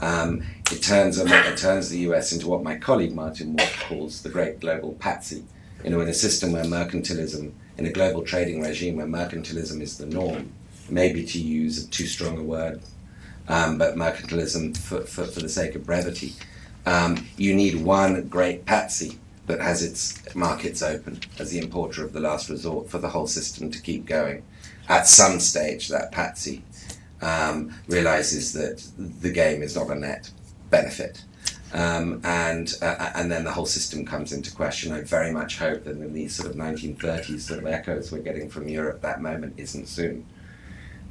Um, it, turns, it turns the U S into what my colleague Martin Wolf calls the great global patsy. You know, in a system where mercantilism, in a global trading regime where mercantilism is the norm, maybe to use too strong a word, um, but mercantilism for, for, for the sake of brevity, um, you need one great patsy that has its markets open as the importer of the last resort for the whole system to keep going. At some stage, that patsy um, realizes that the game is not a net benefit. Um, and uh, and then the whole system comes into question. I very much hope that in these sort of nineteen thirties sort of echoes we're getting from Europe, that moment isn't soon,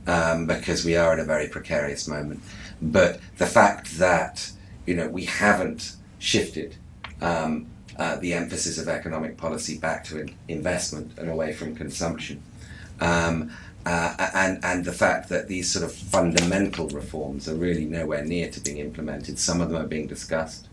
um, because we are at a very precarious moment. But the fact that, you know, we haven't shifted um, uh, the emphasis of economic policy back to in investment and away from consumption, um, uh, and and the fact that these sort of fundamental reforms are really nowhere near to being implemented, some of them are being discussed,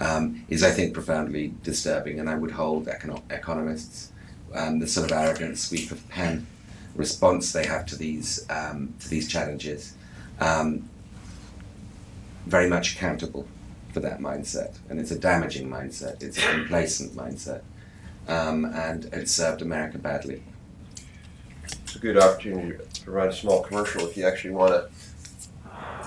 um, is, I think, profoundly disturbing. And I would hold econo economists, um, the sort of arrogant sweep of pen response they have to these um, to these challenges, um, very much accountable for that mindset. And it's a damaging mindset. It's a complacent mindset, um, and it served America badly. It's a good opportunity to provide a small commercial if you actually want to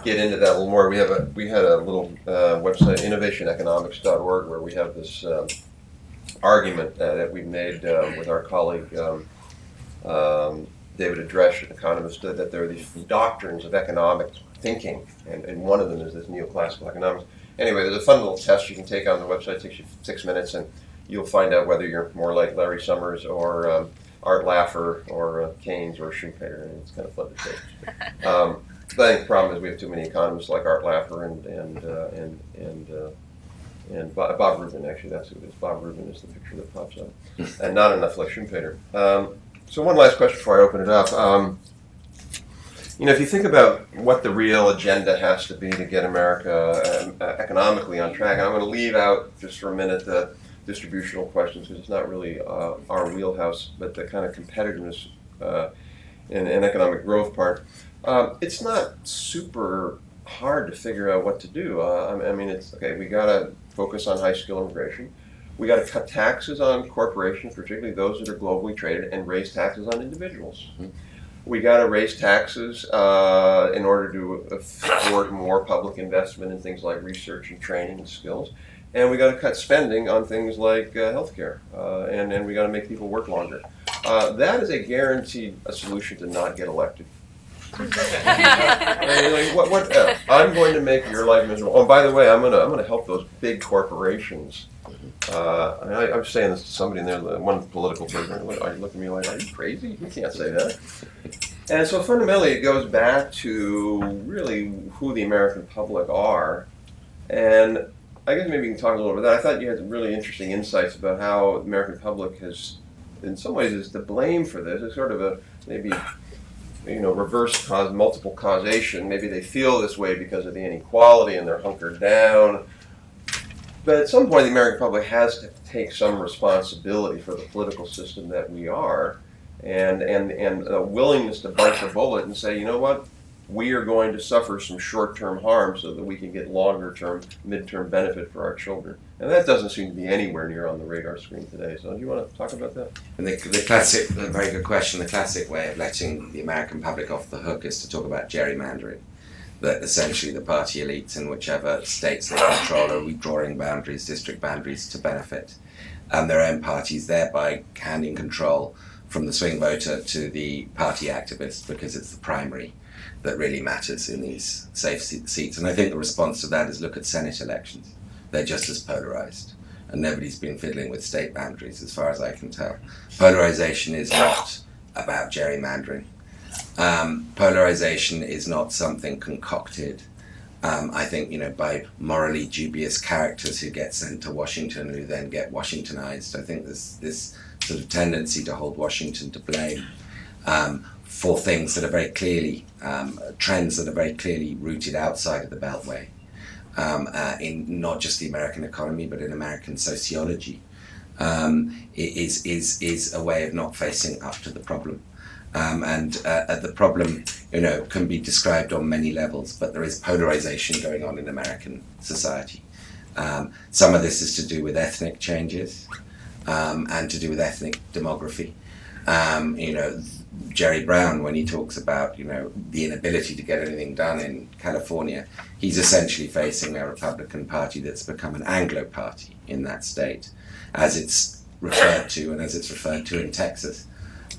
get into that a little more. We have a we had a little uh, website, innovation economics dot org, where we have this um, argument uh, that we made uh, with our colleague um, um, David Adresh, an economist, uh, that there are these doctrines of economic thinking, and, and one of them is this neoclassical economics. Anyway, there's a fun little test you can take on the website. It takes you six minutes, and you'll find out whether you're more like Larry Summers or Um, Art Laffer or uh, Keynes or Schumpeter, and it's kind of fun to take. Um, but I think the problem is we have too many economists like Art Laffer and and uh, and and, uh, and Bob, Bob Rubin. Actually, that's who it is. Bob Rubin is the picture that pops up, and not enough like Schumpeter. Um, so one last question before I open it up. Um, you know, if you think about what the real agenda has to be to get America uh, economically on track, and I'm going to leave out just for a minute the distributional questions, because it's not really uh, our wheelhouse, but the kind of competitiveness uh, and, and economic growth part. Um, it's not super hard to figure out what to do. Uh, I mean, it's okay, we got to focus on high skill immigration. We got to cut taxes on corporations, particularly those that are globally traded, and raise taxes on individuals. Mm-hmm. We got to raise taxes uh, in order to afford more public investment in things like research and training and skills. And we got to cut spending on things like uh, healthcare, uh, and and we got to make people work longer. Uh, that is a guaranteed a solution to not get elected. uh, I mean, like, what, what, uh, I'm going to make your life miserable. Oh, and by the way, I'm gonna I'm gonna help those big corporations. Uh, I mean, I, I was saying this to somebody in there, one political person. Are you looking at me like, are you crazy? You can't say that. And so fundamentally, it goes back to really who the American public are, and I guess maybe we can talk a little bit about that. I thought you had really interesting insights about how the American public has, in some ways, is to blame for this. It's sort of a maybe, you know, reverse cause, multiple causation. Maybe they feel this way because of the inequality and they're hunkered down. But at some point, the American public has to take some responsibility for the political system that we are, and and and a willingness to bite the bullet and say, you know what? We are going to suffer some short-term harm so that we can get longer-term, mid-term benefit for our children. And that doesn't seem to be anywhere near on the radar screen today. So do you want to talk about that? And the, the classic, a very good question, the classic way of letting the American public off the hook is to talk about gerrymandering, that essentially the party elites in whichever states they control are redrawing boundaries, district boundaries, to benefit um, their own parties, thereby handing control from the swing voter to the party activist, because it's the primary that really matters in these safe seats. And I think the response to that is look at Senate elections. They're just as polarized, and nobody's been fiddling with state boundaries as far as I can tell. Polarization is not about gerrymandering. Um, polarization is not something concocted Um, I think, you know, by morally dubious characters who get sent to Washington, who then get Washingtonized. I think there's this sort of tendency to hold Washington to blame um, for things that are very clearly, um, trends that are very clearly rooted outside of the Beltway, um, uh, in not just the American economy, but in American sociology, um, is, is, is a way of not facing up to the problem. Um, and uh, the problem, you know, can be described on many levels, but there is polarization going on in American society. Um, some of this is to do with ethnic changes um, and to do with ethnic demography. Um, you know, Jerry Brown, when he talks about, you know, the inability to get anything done in California, he's essentially facing a Republican Party that's become an Anglo party in that state, as it's referred to and as it's referred to in Texas.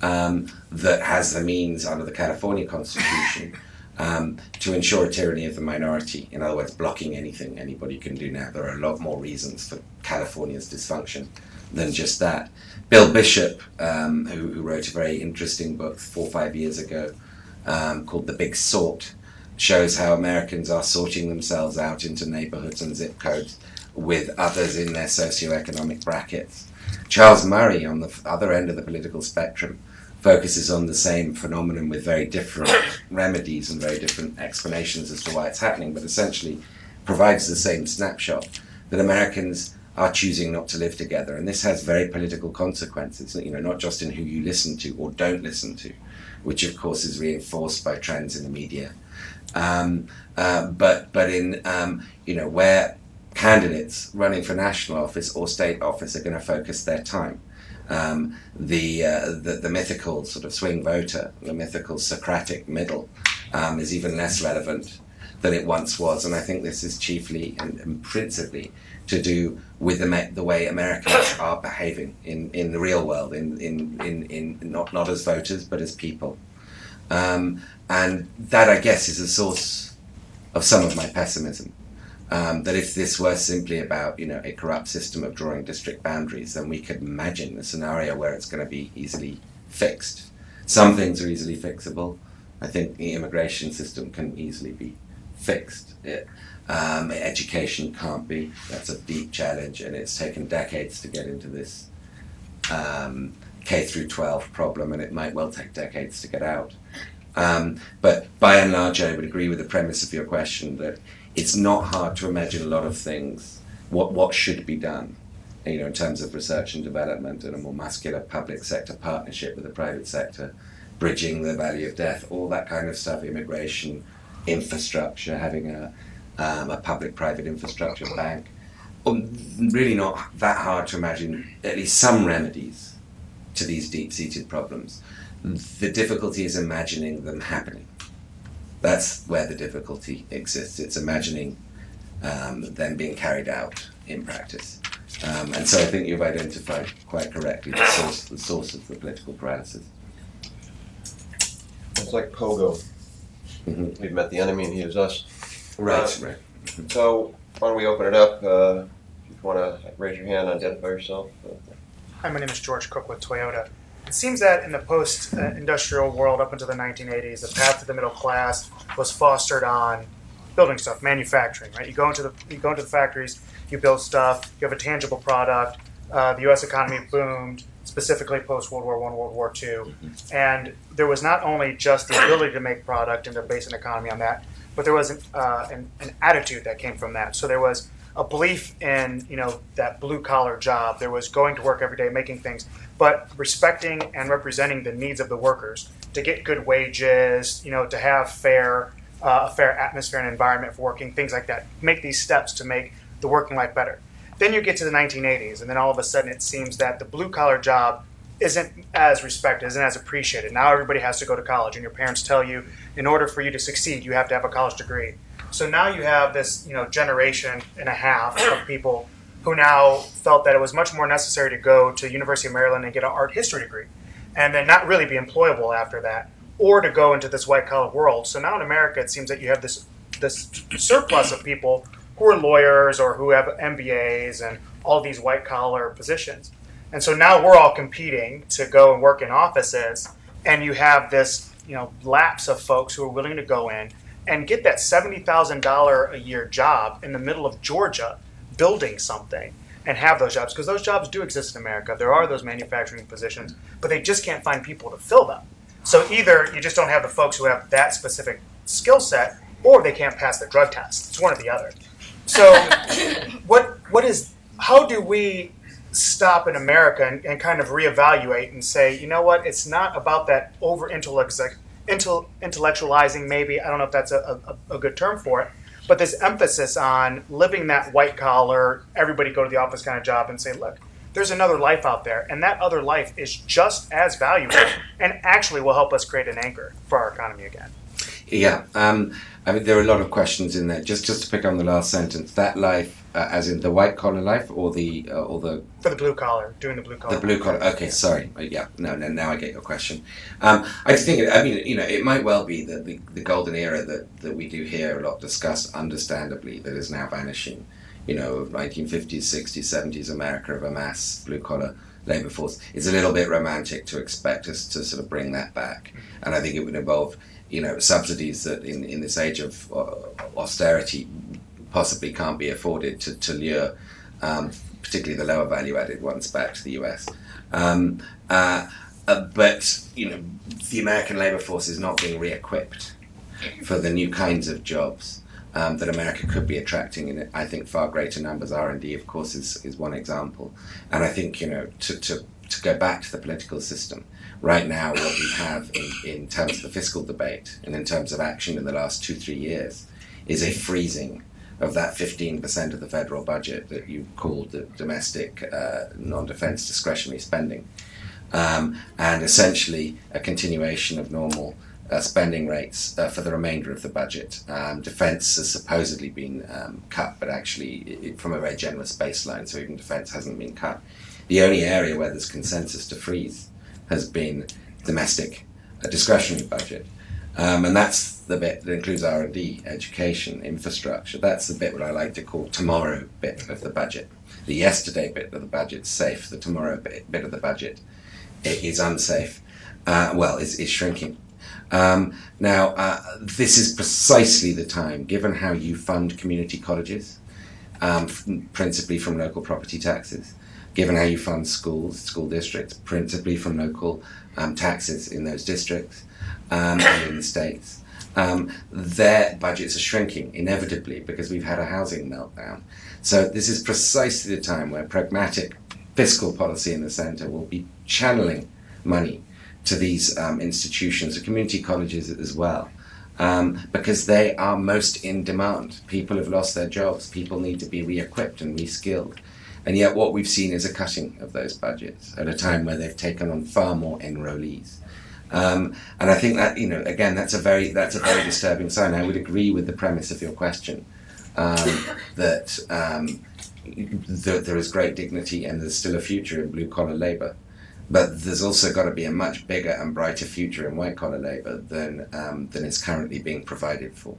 Um, that has the means under the California Constitution um, to ensure a tyranny of the minority. In other words, blocking anything anybody can do now. There are a lot more reasons for California's dysfunction than just that. Bill Bishop, um, who, who wrote a very interesting book four or five years ago um, called The Big Sort, shows how Americans are sorting themselves out into neighborhoods and zip codes with others in their socioeconomic brackets. Charles Murray, on the other end of the political spectrum, focuses on the same phenomenon with very different remedies and very different explanations as to why it's happening, but essentially provides the same snapshot that Americans are choosing not to live together. And this has very political consequences, you know, not just in who you listen to or don't listen to, which of course is reinforced by trends in the media, um, uh, but, but in, um, you know, where candidates running for national office or state office are going to focus their time. Um, the, uh, the the mythical sort of swing voter, the mythical Socratic middle, um, is even less relevant than it once was, and I think this is chiefly and, and principally to do with the, the way Americans are behaving in, in the real world, in in, in, in not, not as voters but as people, um, and that I guess is a source of some of my pessimism. Um, that if this were simply about, you know, a corrupt system of drawing district boundaries, then we could imagine a scenario where it's going to be easily fixed. Some things are easily fixable. I think the immigration system can easily be fixed. It, um, education can't be. That's a deep challenge, and it's taken decades to get into this um, K through twelve problem, and it might well take decades to get out. Um, but by and large, I would agree with the premise of your question that it's not hard to imagine a lot of things, what, what should be done, you know, in terms of research and development and a more muscular public sector partnership with the private sector, bridging the valley of death, all that kind of stuff, immigration, infrastructure, having a, um, a public-private infrastructure bank. Um, really not that hard to imagine at least some remedies to these deep-seated problems. The difficulty is imagining them happening. That's where the difficulty exists. It's imagining um, them being carried out in practice. Um, and so I think you've identified quite correctly the source, the source of the political paralysis. It's like Pogo. Mm-hmm. We've met the enemy and he is us. Right, uh, right. Mm-hmm. So why don't we open it up? Uh, if you want to raise your hand, identify yourself. Hi, my name is George Cook with Toyota. It seems that in the post-industrial world up until the nineteen eighties, the path to the middle class was fostered on building stuff, manufacturing, right? You go into the, you go into the factories, you build stuff, you have a tangible product. Uh, the U S economy boomed, specifically post-World War One, World War Two. And there was not only just the ability to make product and to base an economy on that, but there was an, uh, an, an attitude that came from that. So there was a belief in, you know, that blue-collar job. There was going to work every day, making things, but respecting and representing the needs of the workers to get good wages, you know, to have fair, uh, a fair atmosphere and environment for working, things like that. Make these steps to make the working life better. Then you get to the nineteen eighties, and then all of a sudden it seems that the blue-collar job isn't as respected, isn't as appreciated. Now everybody has to go to college, and your parents tell you, in order for you to succeed, you have to have a college degree. So now you have this, you know, generation and a half of people who now felt that it was much more necessary to go to University of Maryland and get an art history degree and then not really be employable after that, or to go into this white-collar world. So now in America, it seems that you have this, this surplus of people who are lawyers or who have M B As and all these white-collar positions. And so now we're all competing to go and work in offices, and you have this, you know, lapse of folks who are willing to go in and get that seventy thousand dollars a year job in the middle of Georgia building something and have those jobs, because those jobs do exist in America. There are those manufacturing positions, but they just can't find people to fill them. So either you just don't have the folks who have that specific skill set, or they can't pass the drug test. It's one or the other. So what what is how do we stop in America and, and kind of reevaluate and say, you know what, it's not about that over intellectualizing, maybe, I don't know if that's a, a, a good term for it, but this emphasis on living that white collar, everybody go to the office kind of job and say, look, there's another life out there, and that other life is just as valuable and actually will help us create an anchor for our economy again. Yeah, um, I mean, there are a lot of questions in there. Just just to pick on the last sentence, that life, uh, as in the white collar life, or the uh, or the for the blue collar, doing the blue collar. The blue collar. Okay, yeah. Sorry. Yeah, no, no. Now I get your question. Um, I think, I mean, you know, it might well be that the, the golden era that that we do hear a lot discussed, understandably, that is now vanishing. You know, of nineteen fifties, sixties, seventies America of a mass blue collar labor force. It's a little bit romantic to expect us to sort of bring that back, and I think it would involve, you know, subsidies that in, in this age of uh, austerity possibly can't be afforded to, to lure um, particularly the lower value added ones back to the U S. Um, uh, uh, but, you know, the American labor force is not being re-equipped for the new kinds of jobs um, that America could be attracting, and I think far greater numbers. R and D, of course, is, is one example. And I think, you know, to, to, to go back to the political system, right now, what we have in, in terms of the fiscal debate and in terms of action in the last two, three years is a freezing of that fifteen percent of the federal budget that you called the domestic uh, non-defense discretionary spending, um, and essentially a continuation of normal uh, spending rates uh, for the remainder of the budget. Um, defense has supposedly been um, cut, but actually it, from a very generous baseline, so even defense hasn't been cut. The only area where there's consensus to freeze has been domestic uh, discretionary budget, um, and that's the bit that includes R and D, education, infrastructure. That's the bit what I like to call tomorrow bit of the budget. The yesterday bit of the budget's safe. The tomorrow bit, bit of the budget it is unsafe. Uh, well, is is shrinking. Um, now, uh, this is precisely the time, given how you fund community colleges, um, f- principally from local property taxes, given how you fund schools, school districts, principally from local um, taxes in those districts um, and in the states. Um, their budgets are shrinking, inevitably, because we've had a housing meltdown. So this is precisely the time where pragmatic fiscal policy in the centre will be channeling money to these um, institutions, the community colleges as well, um, because they are most in demand. People have lost their jobs. People need to be re-equipped and re-skilled. And yet what we've seen is a cutting of those budgets at a time where they've taken on far more enrollees. Um, and I think that, you know, again, that's a very that's a very disturbing sign. I would agree with the premise of your question, um, that um, th- there is great dignity and there's still a future in blue-collar labour. But there's also got to be a much bigger and brighter future in white-collar labour than, um, than is currently being provided for.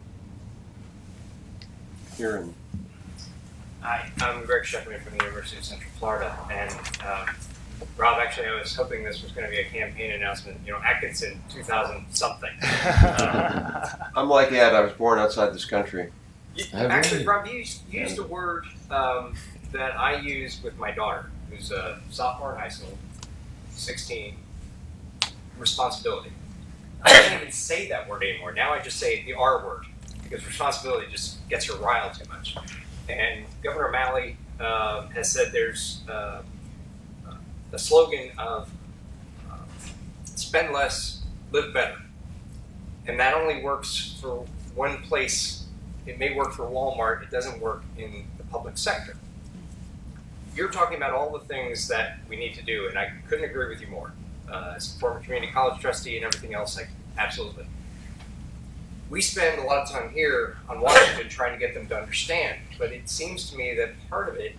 Kieran. Hi, I'm Greg Sheffman from the University of Central Florida, and uh, Rob, actually, I was hoping this was going to be a campaign announcement, you know, Atkinson two thousand something. Uh, I'm like Ed, I was born outside this country. You, actually, Rob, you used, you used a word um, that I use with my daughter, who's a sophomore in high school, sixteen, responsibility. I don't even say that word anymore. Now I just say the R word, because responsibility just gets her riled too much. And Governor O'Malley uh, has said there's uh, a slogan of uh, spend less, live better. And that only works for one place. It may work for Walmart. It doesn't work in the public sector. You're talking about all the things that we need to do, and I couldn't agree with you more. Uh, as a former community college trustee and everything else, I absolutely. We spend a lot of time here on Washington trying to get them to understand, but it seems to me that part of it,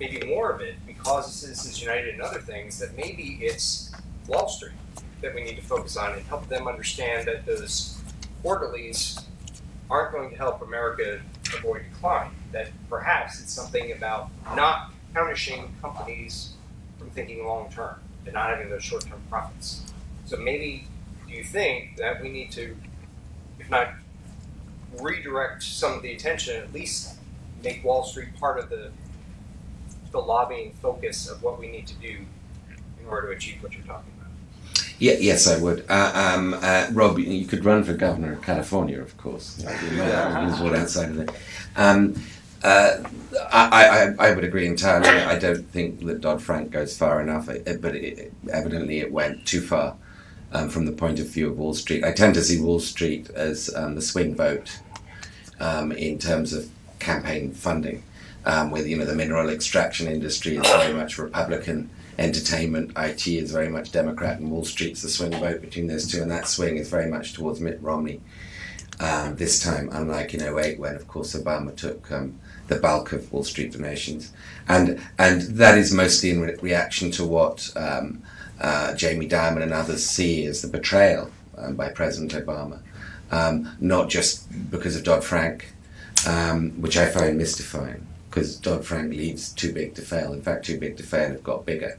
maybe more of it, because of Citizens United and other things, that maybe it's Wall Street that we need to focus on and help them understand that those orderlies aren't going to help America avoid decline, that perhaps it's something about not punishing companies from thinking long-term and not having those short-term profits. So maybe do you think that we need to, if not redirect some of the attention, at least make Wall Street part of the the lobbying focus of what we need to do in order to achieve what you're talking about. Yeah, yes, I would. Uh, um, uh, Rob, you could run for governor of California, of course. That would outside of it. Um, uh, I, I, I would agree entirely. I don't think that Dodd-Frank goes far enough, but it, evidently it went too far um, from the point of view of Wall Street. I tend to see Wall Street as um, the swing vote um, in terms of campaign funding. Um, with you know the mineral extraction industry is very much Republican, entertainment I T is very much Democrat, and Wall Street's the swing vote between those two, and that swing is very much towards Mitt Romney. Um, this time, unlike in oh eight, when of course Obama took um, the bulk of Wall Street donations, and and that is mostly in re reaction to what um, uh, Jamie Dimon and others see as the betrayal um, by President Obama, um, not just because of Dodd-Frank, um, which I find mystifying. Because Dodd-Frank leaves too big to fail. In fact, too big to fail have got bigger.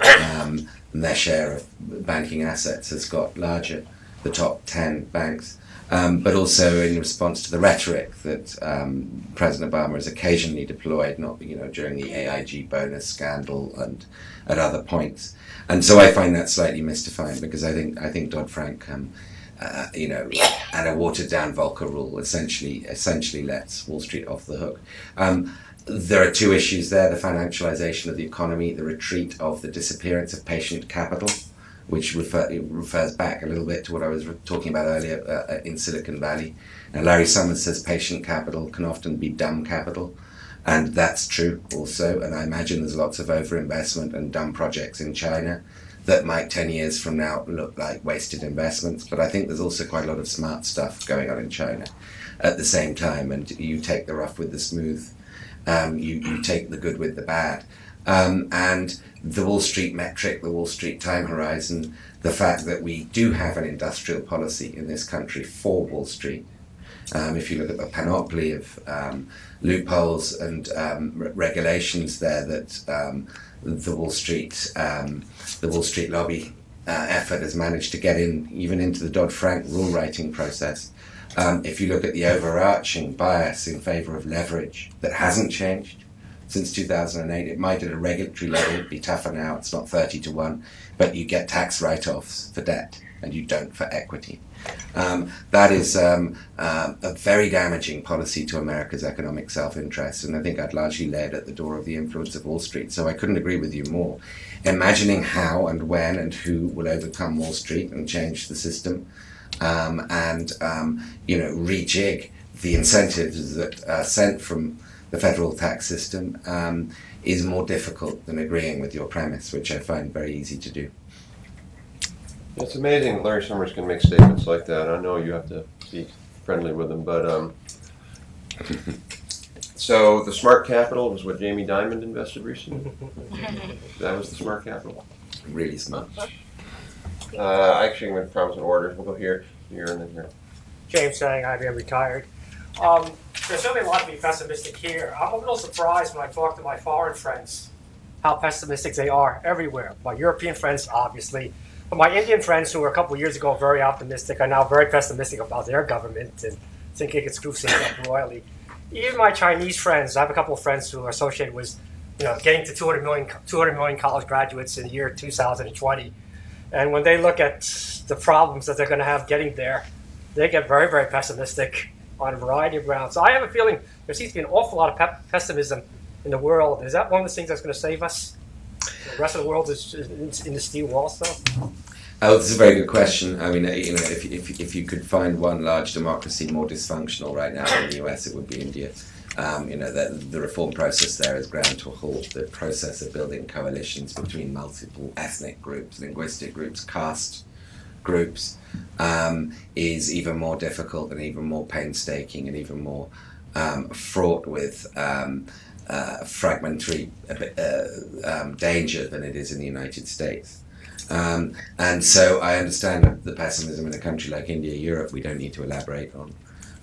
Um, and their share of banking assets has got larger, the top ten banks. Um, but also in response to the rhetoric that um, President Obama has occasionally deployed, not you know during the A I G bonus scandal and at other points. And so I find that slightly mystifying because I think I think Dodd-Frank, um, uh, you know, and a watered-down Volcker rule essentially essentially lets Wall Street off the hook. Um, There are two issues there, the financialization of the economy, the retreat of the disappearance of patient capital, which refer, refers back a little bit to what I was talking about earlier uh, in Silicon Valley. Now, Larry Summers says patient capital can often be dumb capital, and that's true also. And I imagine there's lots of overinvestment and dumb projects in China that might ten years from now look like wasted investments. But I think there's also quite a lot of smart stuff going on in China at the same time, and you take the rough with the smooth. Um, you, you take the good with the bad. Um, and the Wall Street metric, the Wall Street time horizon, the fact that we do have an industrial policy in this country for Wall Street. Um, if you look at the panoply of um, loopholes and um, re regulations there that um, the Wall Street, um, the Wall Street lobby uh, effort has managed to get in, even into the Dodd-Frank rule writing process. Um, if you look at the overarching bias in favour of leverage that hasn't changed since two thousand eight, it might at a regulatory level be tougher now, it's not thirty to one, but you get tax write-offs for debt and you don't for equity. Um, that is um, uh, a very damaging policy to America's economic self-interest, and I think I'd largely lay it at the door of the influence of Wall Street, so I couldn't agree with you more. Imagining how and when and who will overcome Wall Street and change the system, Um, and, um, you know, rejig the incentives that are sent from the federal tax system um, is more difficult than agreeing with your premise, which I find very easy to do. It's amazing Larry Summers can make statements like that. I know you have to be friendly with him, but... Um, so the smart capital was what Jamie Dimon invested recently? That was the smart capital? Really smart. Uh, actually, I'm going to promise an order. We'll go here, here, and then here. James saying I am retired. Um, there's certainly a lot to be pessimistic here. I'm a little surprised when I talk to my foreign friends how pessimistic they are everywhere. My European friends, obviously. But my Indian friends, who were a couple of years ago very optimistic, are now very pessimistic about their government and think it could screw things up royally. Even my Chinese friends, I have a couple of friends who are associated with you know, getting to two hundred million college graduates in the year two thousand twenty. And when they look at the problems that they're going to have getting there, they get very, very pessimistic on a variety of grounds. So I have a feeling there seems to be an awful lot of pe pessimism in the world. Is that one of the things that's going to save us? The rest of the world is in the steel wall stuff? Oh, this is a very good question. I mean, you know, if, if, if you could find one large democracy more dysfunctional right now in the U S, it would be India. Um, you know, the, the reform process there is ground to a halt. The process of building coalitions between multiple ethnic groups, linguistic groups, caste groups um, is even more difficult and even more painstaking and even more um, fraught with um, uh, fragmentary uh, um, danger than it is in the United States. Um, and so I understand the pessimism in a country like India, Europe, we don't need to elaborate on.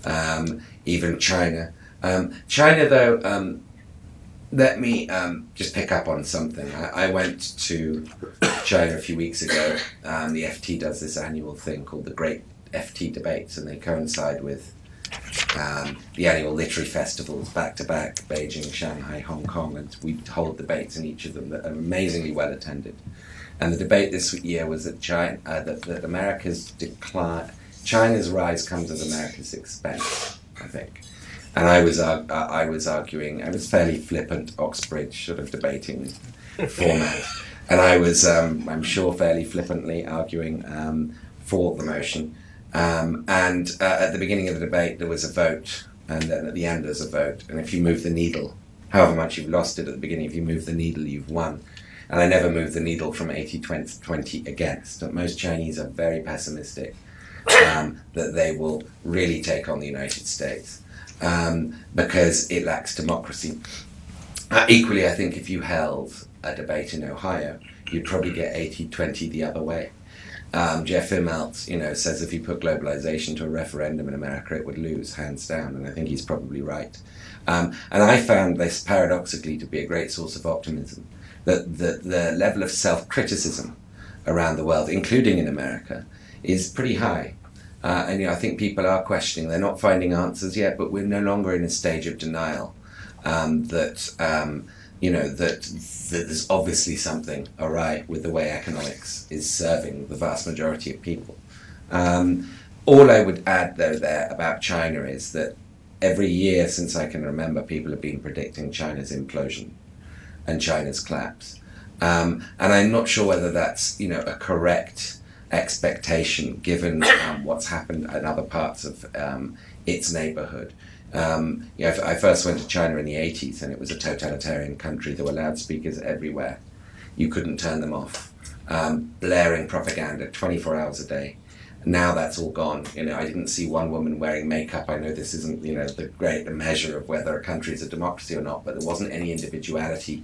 Um, even China. Um, China, though, um, let me um, just pick up on something. I, I went to China a few weeks ago. Um, the F T does this annual thing called the Great F T Debates, and they coincide with um, the annual literary festivals back to back, Beijing, Shanghai, Hong Kong, and we hold debates in each of them that are amazingly well attended. And the debate this year was that China, uh, that, that America's decline, China's rise comes at America's expense, I think. And I was uh, I was arguing, I was fairly flippant Oxbridge sort of debating format, and I was um, I'm sure fairly flippantly arguing um, for the motion. Um, and uh, at the beginning of the debate there was a vote, and then at the end there's a vote. And if you move the needle, however much you've lost it at the beginning, if you move the needle, you've won. And I never moved the needle from eighty twenty against. But most Chinese are very pessimistic um, that they will really take on the United States. Um, because it lacks democracy. Uh, equally, I think if you held a debate in Ohio, you'd probably get eighty twenty the other way. Um, Jeff Immelt, you know, says if you put globalization to a referendum in America, it would lose, hands down, and I think he's probably right. Um, and I found this, paradoxically, to be a great source of optimism, that the, the level of self-criticism around the world, including in America, is pretty high. Uh, and you know, I think people are questioning. They're not finding answers yet, but we're no longer in a stage of denial um, that um, you know that, that there's obviously something awry with the way economics is serving the vast majority of people. Um, all I would add, though, there about China is that every year since I can remember, people have been predicting China's implosion and China's collapse, um, and I'm not sure whether that's you know a correct expectation given um, what's happened in other parts of um, its neighborhood. Um, you know, I first went to China in the eighties and it was a totalitarian country. There were loudspeakers everywhere. You couldn't turn them off. Um, blaring propaganda twenty-four hours a day. Now that's all gone. You know, I didn't see one woman wearing makeup. I know this isn't you know the great measure of whether a country is a democracy or not, but there wasn't any individuality.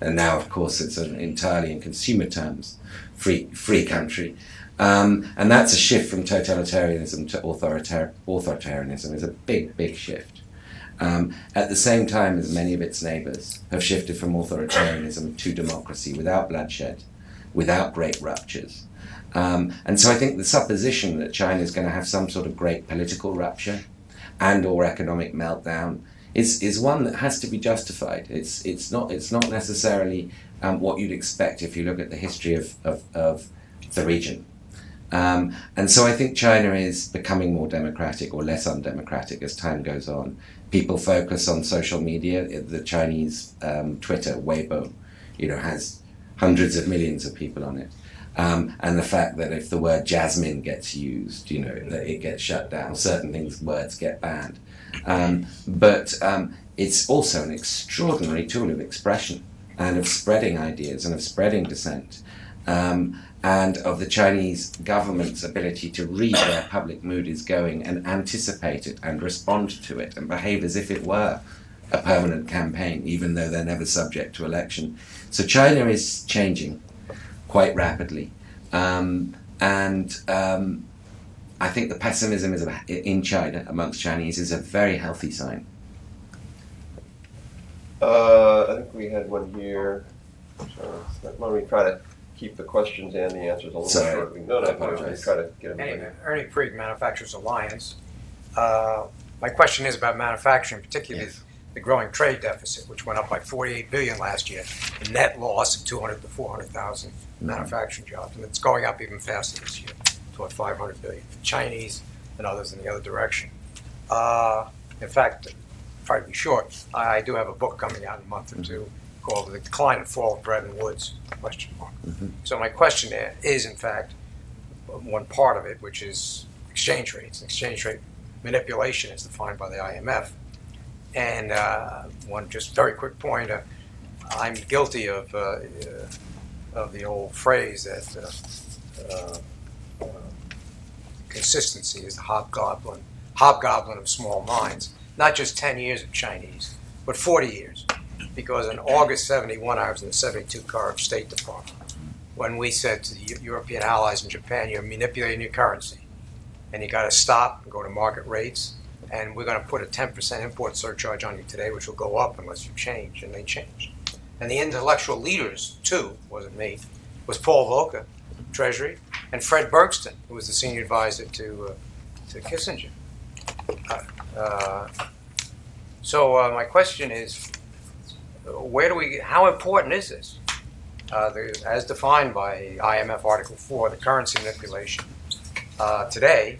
And now, of course, it's an entirely, in consumer terms, free free country. Um, and that's a shift from totalitarianism to authoritar- authoritarianism. It's a big, big shift. Um, at the same time as many of its neighbours have shifted from authoritarianism to democracy without bloodshed, without great ruptures. Um, and so I think the supposition that China is going to have some sort of great political rupture and or economic meltdown is is one that has to be justified. It's it's not it's not necessarily um, what you'd expect if you look at the history of, of, of the region. Um, and so I think China is becoming more democratic or less undemocratic as time goes on. People focus on social media. The Chinese um, Twitter, Weibo, you know, has hundreds of millions of people on it. Um, and the fact that if the word jasmine gets used, you know, that it gets shut down, certain things, words get banned. Um, but um, it's also an extraordinary tool of expression and of spreading ideas and of spreading dissent. Um, and of the Chinese government's ability to read where public mood is going and anticipate it and respond to it and behave as if it were a permanent campaign, even though they're never subject to election. So China is changing quite rapidly. Um, and um, I think the pessimism is in China amongst Chinese is a very healthy sign. Uh, I think we had one here. Sorry, let me try to keep the questions and the answers a little Sorry. Short. We can, no, no, I apologize. Try to get them anyway, Ernie Krieg, Manufacturers Alliance. Uh, my question is about manufacturing, particularly yes. the growing trade deficit, which went up by forty-eight billion dollars last year, a net loss of two hundred to four hundred thousand manufacturing jobs, and it's going up even faster this year, toward five hundred billion dollars for Chinese and others in the other direction. Uh, in fact, try to be short, I do have a book coming out in a month or two called The Decline and Fall of Bretton Woods, question mark. Mm-hmm. So my question there is, in fact, one part of it, which is exchange rates. Exchange rate manipulation is defined by the I M F. And uh, one just very quick point, uh, I'm guilty of, uh, uh, of the old phrase that uh, uh, Uh, consistency is the hobgoblin, hobgoblin of small minds. Not just ten years of Chinese, but forty years. Because in August seventy-one, I was in the seventy-two car of State Department, when we said to the European allies in Japan, you're manipulating your currency. And you got to stop and go to market rates. And we're going to put a ten percent import surcharge on you today, which will go up unless you change. And they changed. And the intellectual leaders, too, wasn't me, was Paul Volcker, Treasury, and Fred Bergston, who was the senior advisor to uh, to Kissinger. Uh, so uh, my question is, where do we? How important is this? Uh, the, as defined by I M F Article four, the currency manipulation uh, today,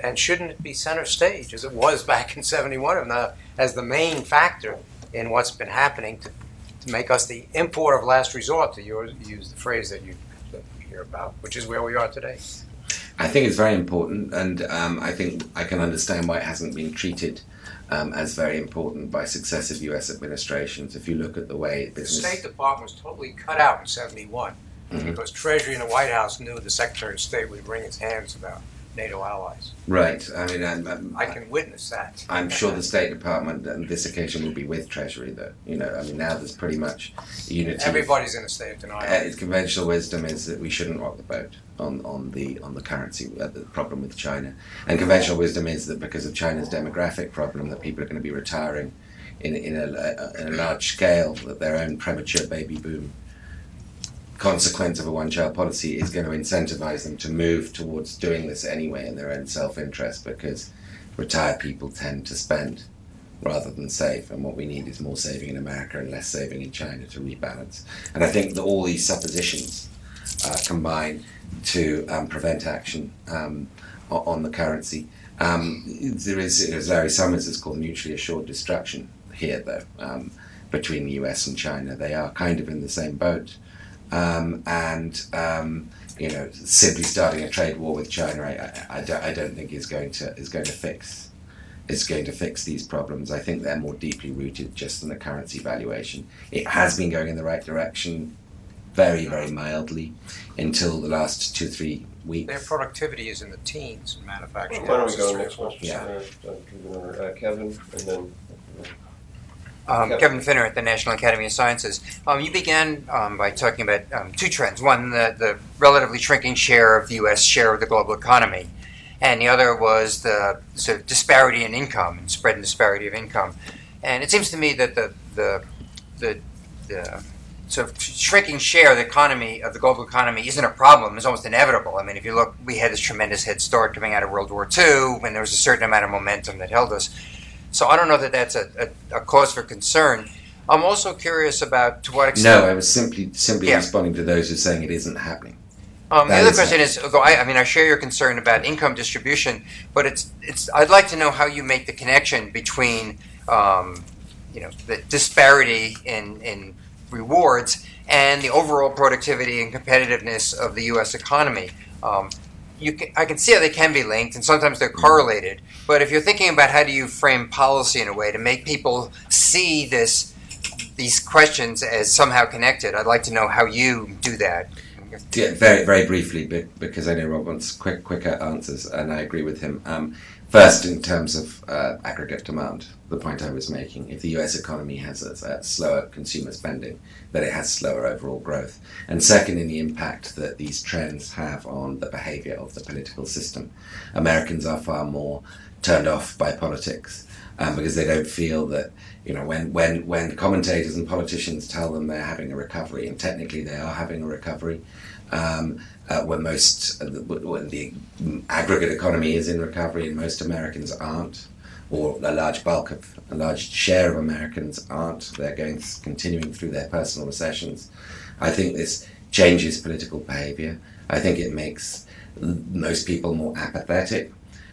and shouldn't it be center stage as it was back in seventy-one, and the, as the main factor in what's been happening to, to make us the import of last resort, to your, use the phrase that you, that you hear about, which is where we are today? I think it's very important, and um, I think I can understand why it hasn't been treated Um, as very important by successive U S administrations. If you look at the way business... The State Department was totally cut out in seventy-one mm-hmm. because Treasury and the White House knew the Secretary of State would wring its hands about NATO allies. Right. I mean, I'm, I'm, I can witness that. I'm sure the State Department on this occasion will be with Treasury, though. You know, I mean, now there's pretty much unity. Everybody's in a state of denial. Uh, conventional wisdom is that we shouldn't rock the boat on, on the on the currency, uh, the problem with China. And conventional wisdom is that because of China's demographic problem, that people are going to be retiring in in a, a, in a large scale, that their own premature baby boom consequence of a one-child policy is going to incentivize them to move towards doing this anyway in their own self-interest, because retired people tend to spend rather than save, and what we need is more saving in America and less saving in China to rebalance. And I think that all these suppositions uh, combine to um, prevent action um, on the currency. Um, there is, as Larry Summers has called, mutually assured destruction here, though, um, between the U S and China. They are kind of in the same boat. Um, and um, you know, simply starting a trade war with China, I, I, I, don't, I don't think is going to is going to fix is going to fix these problems. I think they're more deeply rooted just in the currency valuation. It has been going in the right direction, very very mildly, until the last two three weeks. Their productivity is in the teens in manufacturing. Well, why don't we go next question? Yeah. Uh, Kevin, and then. Um, Kevin Finner at the National Academy of Sciences. Um, you began um, by talking about um, two trends. One, the, the relatively shrinking share of the U S share of the global economy, and the other was the sort of disparity in income and spread and disparity of income. And it seems to me that the the the, the sort of shrinking share of the economy of the global economy isn't a problem. It's almost inevitable. I mean, if you look, we had this tremendous head start coming out of World War Two when there was a certain amount of momentum that held us. So I don't know that that's a, a, a cause for concern. I'm also curious about to what extent... No, I was simply simply yeah. responding to those who are saying it isn't happening. Um, the other question is, although I, I mean, I share your concern about income distribution, but it's it's. I'd like to know how you make the connection between, um, you know, the disparity in, in rewards and the overall productivity and competitiveness of the U S economy. Um, You can, I can see how they can be linked, and sometimes they're correlated. But if you're thinking about how do you frame policy in a way to make people see this, these questions as somehow connected, I'd like to know how you do that. Yeah, very, very briefly, but because I know Rob wants quick, quicker answers, and I agree with him. Um, first, in terms of uh, aggregate demand, the point I was making: if the U S economy has a, a slower consumer spending, that it has slower overall growth. And second, in the impact that these trends have on the behavior of the political system. Americans are far more turned off by politics um, because they don't feel that, you know, when, when, when commentators and politicians tell them they're having a recovery, and technically they are having a recovery, um, uh, when most, uh, when the aggregate economy is in recovery and most Americans aren't, or a large bulk of, a large share of Americans aren't. They're going continuing through their personal recessions. I think this changes political behavior. I think it makes most people more apathetic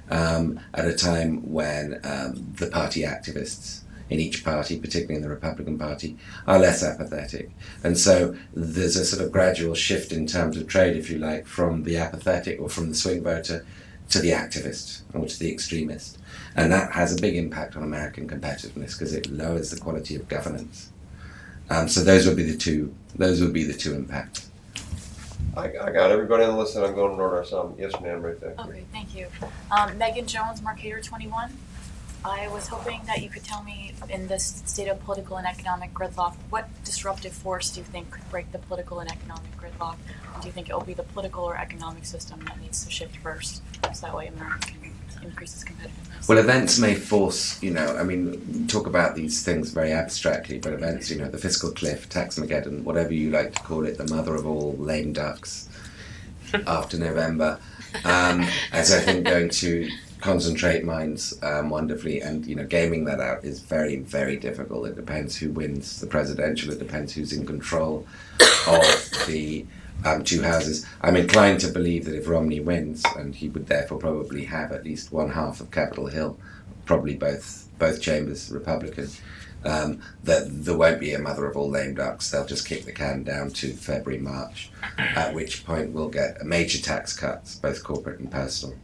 um, at a time when um, the party activists in each party, particularly in the Republican Party, are less apathetic. And so there's a sort of gradual shift in terms of trade, if you like, from the apathetic or from the swing voter to the activist or to the extremist. And that has a big impact on American competitiveness because it lowers the quality of governance. Um, so those would be the two. Those would be the two impacts. I, I got everybody on the list, and I'm going in order. So yes, ma'am, right there. Okay, thank you. Um, Megan Jones, Mercator twenty-one. I was hoping that you could tell me, in this state of political and economic gridlock, what disruptive force do you think could break the political and economic gridlock? Do you think it will be the political or economic system that needs to shift first, so that way America can increase its competitiveness? Well, events may force, you know, I mean, talk about these things very abstractly, but events, you know, the fiscal cliff, Taxmageddon, whatever you like to call it, the mother of all lame ducks after November, um, as I think going to concentrate minds um, wonderfully, and you know, gaming that out is very, very difficult. It depends who wins the presidential. It depends who's in control of the um, two houses. I'm inclined to believe that if Romney wins, and he would therefore probably have at least one half of Capitol Hill, probably both both chambers Republican, um, that there won't be a mother of all lame ducks. They'll just kick the can down to February, March, at which point we'll get major tax cuts, both corporate and personal.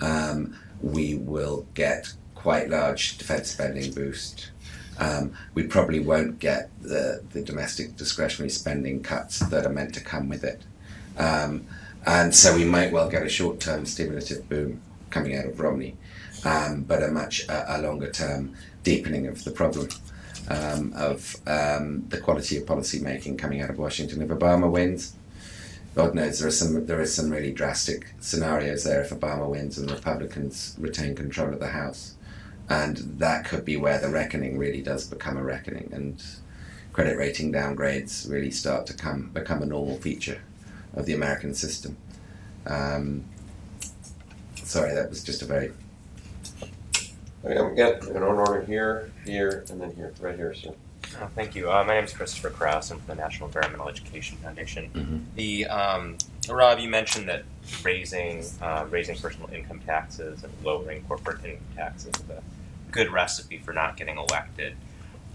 Um, we will get quite large defence spending boost. Um, we probably won't get the, the domestic discretionary spending cuts that are meant to come with it. Um, and so we might well get a short-term stimulative boom coming out of Romney, um, but a much uh, a longer-term deepening of the problem um, of um, the quality of policy making coming out of Washington. If Obama wins, God knows there are some there is some really drastic scenarios there if Obama wins and the Republicans retain control of the House, and that could be where the reckoning really does become a reckoning, and credit rating downgrades really start to come become a normal feature of the American system. Um, sorry, that was just a very. I'm get in order here, here, and then here, right here, sir. Oh, thank you. Uh, my name is Christopher Krauss. I'm from the National Environmental Education Foundation. Mm-hmm. The um, Rob, you mentioned that raising uh, raising personal income taxes and lowering corporate income taxes is a good recipe for not getting elected.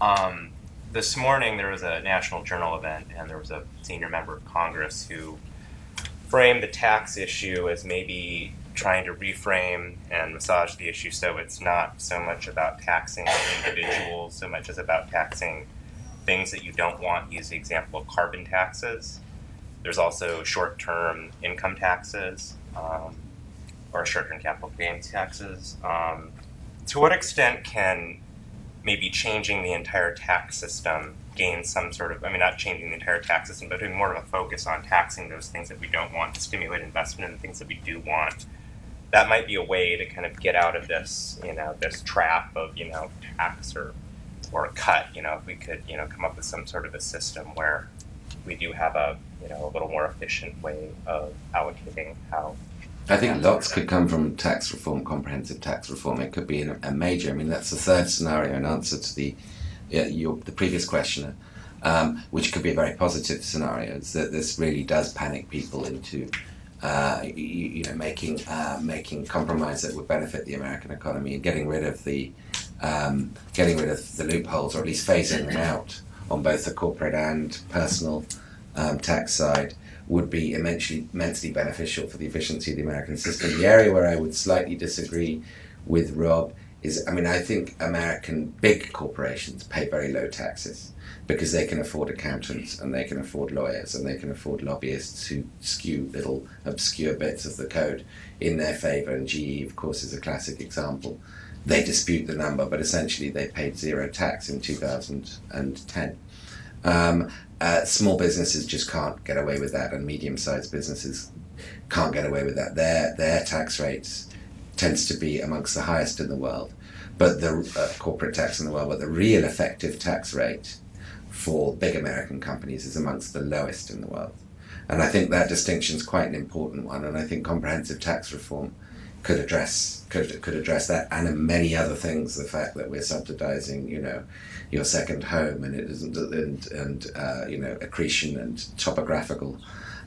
Um, this morning there was a National Journal event, and there was a senior member of Congress who framed the tax issue as maybe trying to reframe and massage the issue so it's not so much about taxing individuals so much as about taxing things that you don't want. Use the example of carbon taxes. There's also short-term income taxes um, or short-term capital gains taxes. Um, to what extent can maybe changing the entire tax system gain some sort of, I mean, not changing the entire tax system, but doing more of a focus on taxing those things that we don't want to stimulate investment in the things that we do want? That might be a way to kind of get out of this, you know, this trap of, you know, tax or or a cut. You know, if we could, you know, come up with some sort of a system where we do have a, you know, a little more efficient way of allocating how. I think lots could come from tax reform, comprehensive tax reform. It could be a major. I mean, that's the third scenario in answer to the yeah, your, the previous questioner, um, which could be a very positive scenario. Is that this really does panic people into. Uh, you, you know, making uh, making compromise that would benefit the American economy and getting rid of the um, getting rid of the loopholes, or at least phasing them out on both the corporate and personal um, tax side, would be immensely immensely beneficial for the efficiency of the American system. The area where I would slightly disagree with Rob is, I mean, I think American big corporations pay very low taxes because they can afford accountants and they can afford lawyers and they can afford lobbyists who skew little obscure bits of the code in their favour, and G E, of course, is a classic example. They dispute the number, but essentially they paid zero tax in two thousand ten. Um, uh, small businesses just can't get away with that, and medium-sized businesses can't get away with that. Their, their tax rates tends to be amongst the highest in the world, but the uh, corporate tax in the world, but the real effective tax rate for big American companies is amongst the lowest in the world. And I think that distinction is quite an important one, and I think comprehensive tax reform could address could could address that and many other things. The fact that we're subsidizing, you know, your second home, and it isn't and and uh, you know, accretion and topographical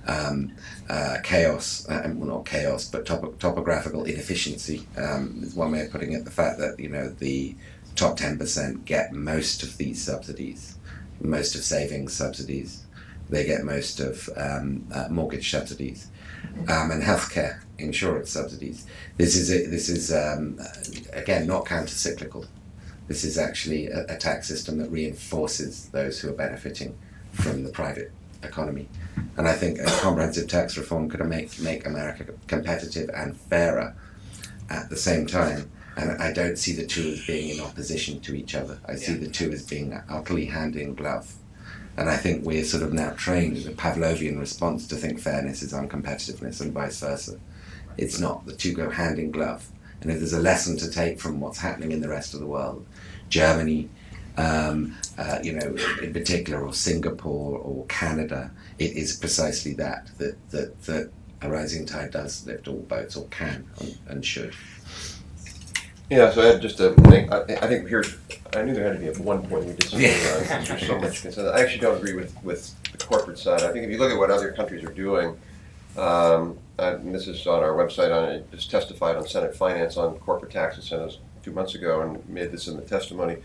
Um, uh, chaos, uh, well, not chaos, but top topographical inefficiency um, is one way of putting it. The fact that, you know, the top ten percent get most of these subsidies, most of savings subsidies, they get most of um, uh, mortgage subsidies, um, and healthcare insurance subsidies. This is a, this is um, again not counter-cyclical. This is actually a, a tax system that reinforces those who are benefiting from the private economy. And I think a comprehensive tax reform could make make America competitive and fairer at the same time. And I don't see the two as being in opposition to each other. I see yeah. the two as being utterly hand in glove. And I think we're sort of now trained in a Pavlovian response to think fairness is uncompetitiveness and vice versa. It's not. The two go hand in glove. And if there's a lesson to take from what's happening in the rest of the world, Germany, Um, uh, you know, in particular, or Singapore or Canada, it is precisely that, that, that, that a rising tide does lift all boats, or can and, and should. Yeah, so I had just a, I, I think here's, I knew there had to be at one point we disagreed on, since there's so much concern. I actually don't agree with, with the corporate side. I think if you look at what other countries are doing, um, I, and this is on our website, on it just testified on Senate Finance on corporate tax incentives two months ago and made this in the testimony.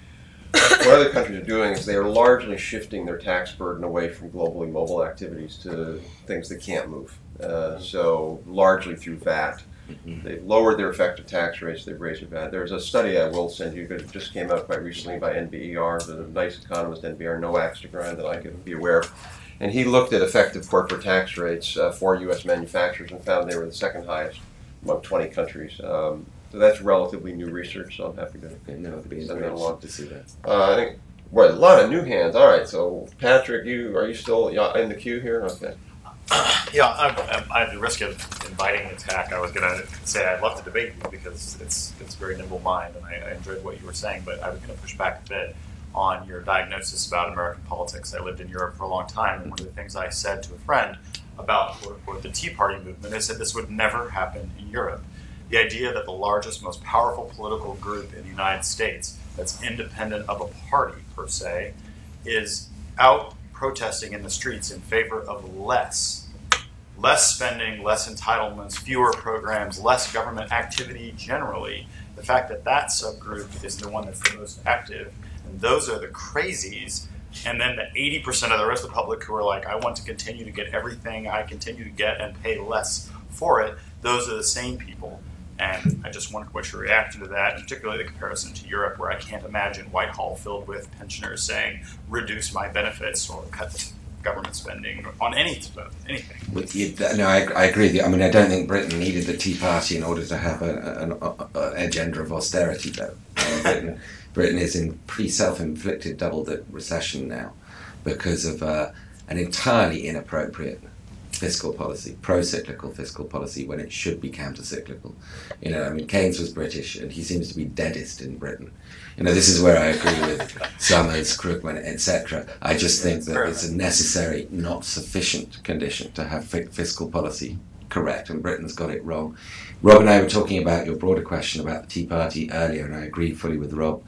What other countries are doing is they are largely shifting their tax burden away from globally mobile activities to things that can't move. Uh, so largely through V A T. Mm-hmm. They've lowered their effective tax rates, they've raised their V A T. There's a study I will send you that just came out quite recently by N B E R, the nice economist N B E R, no axe to grind that I could be aware of. And he looked at effective corporate tax rates uh, for U S manufacturers and found they were the second highest among twenty countries. Um, So that's relatively new research, so I'm happy to okay, no, it'd be send that along. To see that. Uh, I think, well, a lot of new hands. All right, so Patrick, you are you still in the queue here? Okay. Yeah, I, I, at the risk of inviting an attack, I was going to say I'd love to debate you because it's it's a very nimble mind, and I, I enjoyed what you were saying, but I was going to push back a bit on your diagnosis about American politics. I lived in Europe for a long time, and one of the things I said to a friend about, quote, unquote, the Tea Party movement is that this would never happen in Europe. The idea that the largest, most powerful political group in the United States that's independent of a party, per se, is out protesting in the streets in favor of less. Less spending, less entitlements, fewer programs, less government activity generally. The fact that that subgroup is the one that's the most active, and those are the crazies, and then the eighty percent of the rest of the public who are like, I want to continue to get everything I continue to get and pay less for it, those are the same people. And I just wondered what your reaction to that, particularly the comparison to Europe, where I can't imagine Whitehall filled with pensioners saying, reduce my benefits or cut government spending on any anything. No, I, I agree with you. I mean, I don't think Britain needed the Tea Party in order to have an agenda of austerity, though. Um, Britain, Britain is in pretty self-inflicted double-dip recession now because of uh, an entirely inappropriate fiscal policy, pro-cyclical fiscal policy, when it should be counter-cyclical. You know, I mean, Keynes was British, and he seems to be deadest in Britain. You know, this is where I agree with Summers, Krugman, et cetera. I just think that it's a necessary, not sufficient condition to have f fiscal policy correct, and Britain's got it wrong. Rob and I were talking about your broader question about the Tea Party earlier, and I agree fully with Rob.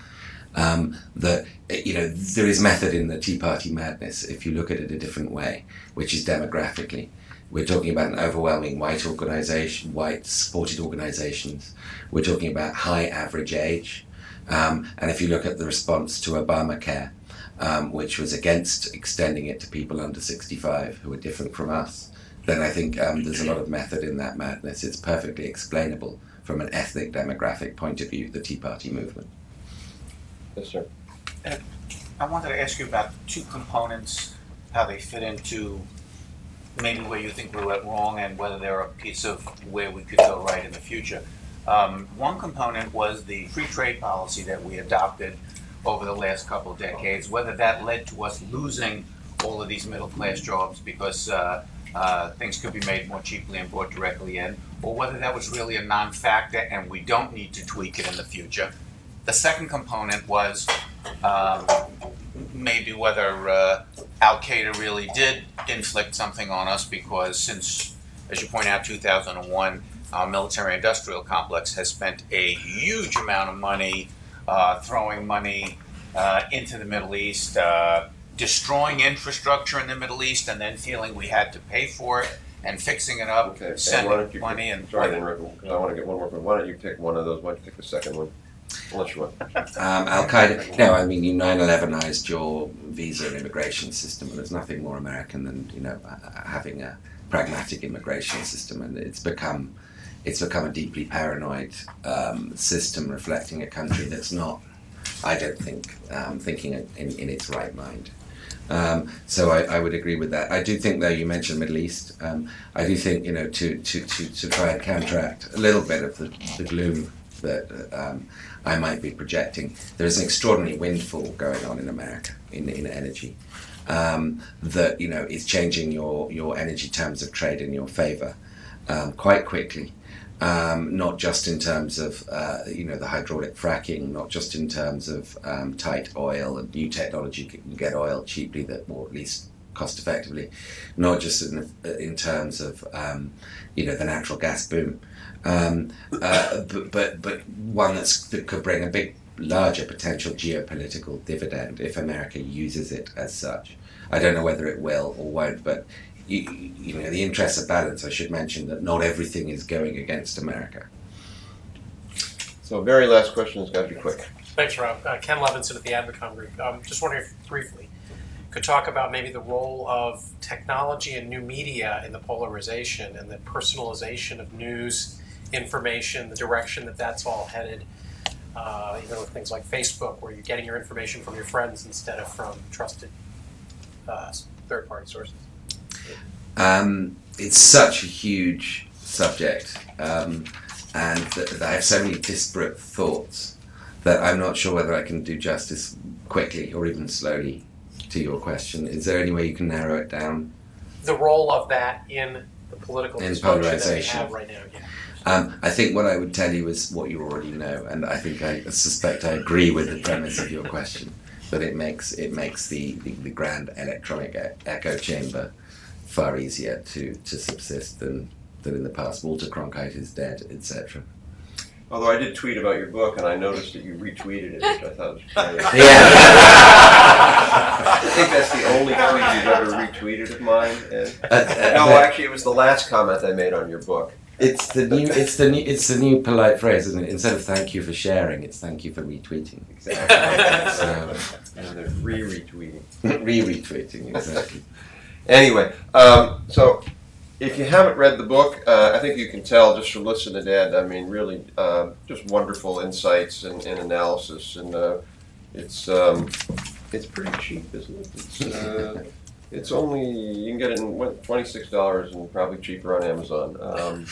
Um, that, you know, there is method in the Tea Party madness if you look at it a different way, which is demographically. We're talking about an overwhelming white organisation, white supported organisations. We're talking about high average age. Um, and if you look at the response to Obamacare, um, which was against extending it to people under sixty-five who are different from us, then I think um, there's a lot of method in that madness. It's perfectly explainable from an ethnic demographic point of view, the Tea Party movement. Yes, sir. Uh, I wanted to ask you about two components, how they fit into maybe where you think we went wrong and whether they're a piece of where we could go right in the future. Um, one component was the free trade policy that we adopted over the last couple of decades, whether that led to us losing all of these middle-class jobs because uh, uh, things could be made more cheaply and brought directly in, or whether that was really a non-factor and we don't need to tweak it in the future. The second component was um, maybe whether uh, Al Qaeda really did inflict something on us because since, as you point out, two thousand one, our military-industrial complex has spent a huge amount of money uh, throwing money uh, into the Middle East, uh, destroying infrastructure in the Middle East, and then feeling we had to pay for it and fixing it up, okay. sending and money. Take, and sorry, and, I want to get one more point. Why don't you take one of those? Why don't you take the second one? Unless you want. Um, Al Qaeda. No, I mean, you nine eleven-ized your visa and immigration system, and there's nothing more American than, you know, having a pragmatic immigration system, and it's become it's become a deeply paranoid um, system reflecting a country that's not, I don't think, um, thinking in, in its right mind. Um, so I, I would agree with that. I do think, though, you mentioned Middle East. Um, I do think, you know, to to to, to try and counteract a little bit of the, the gloom that um, I might be projecting. There is an extraordinary windfall going on in America in, in energy um, that, you know, is changing your, your energy terms of trade in your favor um, quite quickly. Um, not just in terms of, uh, you know, the hydraulic fracking, not just in terms of um, tight oil and new technology can get oil cheaply that will at least cost effectively, not just in, in terms of um, you know the natural gas boom, um, uh, but, but but one that's, that could bring a big, larger potential geopolitical dividend if America uses it as such. I don't know whether it will or won't, but you, you know, in the interest of balance, I should mention that not everything is going against America. So, very last question has got to be quick. Thanks, Rob. Uh, Ken Levinson at the Advocom Group. Um, just wondering if briefly could talk about maybe the role of technology and new media in the polarization and the personalization of news, information, the direction that that's all headed, uh, even with things like Facebook, where you're getting your information from your friends instead of from trusted uh, third-party sources. Um, it's such a huge subject, um, and th th I have so many disparate thoughts that I'm not sure whether I can do justice quickly or even slowly to your question. Is there any way you can narrow it down? The role of that in the political in polarization that we have right now. Yeah. Um, I think what I would tell you is what you already know, and I think I suspect I agree with the premise of your question, but it makes it makes the, the, the grand electronic echo chamber far easier to, to subsist than, than in the past. Walter Cronkite is dead, et cetera. Although I did tweet about your book, and I noticed that you retweeted it, which I thought was brilliant. Yeah. I think that's the only tweet you've ever retweeted of mine. And, uh, uh, no, actually, it was the last comment I made on your book. It's the new, it's the new, it's the new polite phrase, isn't it? Instead of "thank you for sharing," it's "thank you for retweeting." Exactly. So, and they're re-retweeting. Re-retweeting, exactly. Anyway, um, so. If you haven't read the book, uh, I think you can tell just from listening to Ed. I mean, really, uh, just wonderful insights and, and analysis, and uh, it's um, it's pretty cheap, isn't it? It's, uh, it's only, you can get it in what, twenty-six dollars, and probably cheaper on Amazon. Um,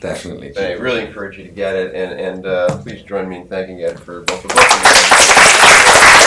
Definitely. I really encourage you to get it, and and uh, please join me in thanking Ed for both the book.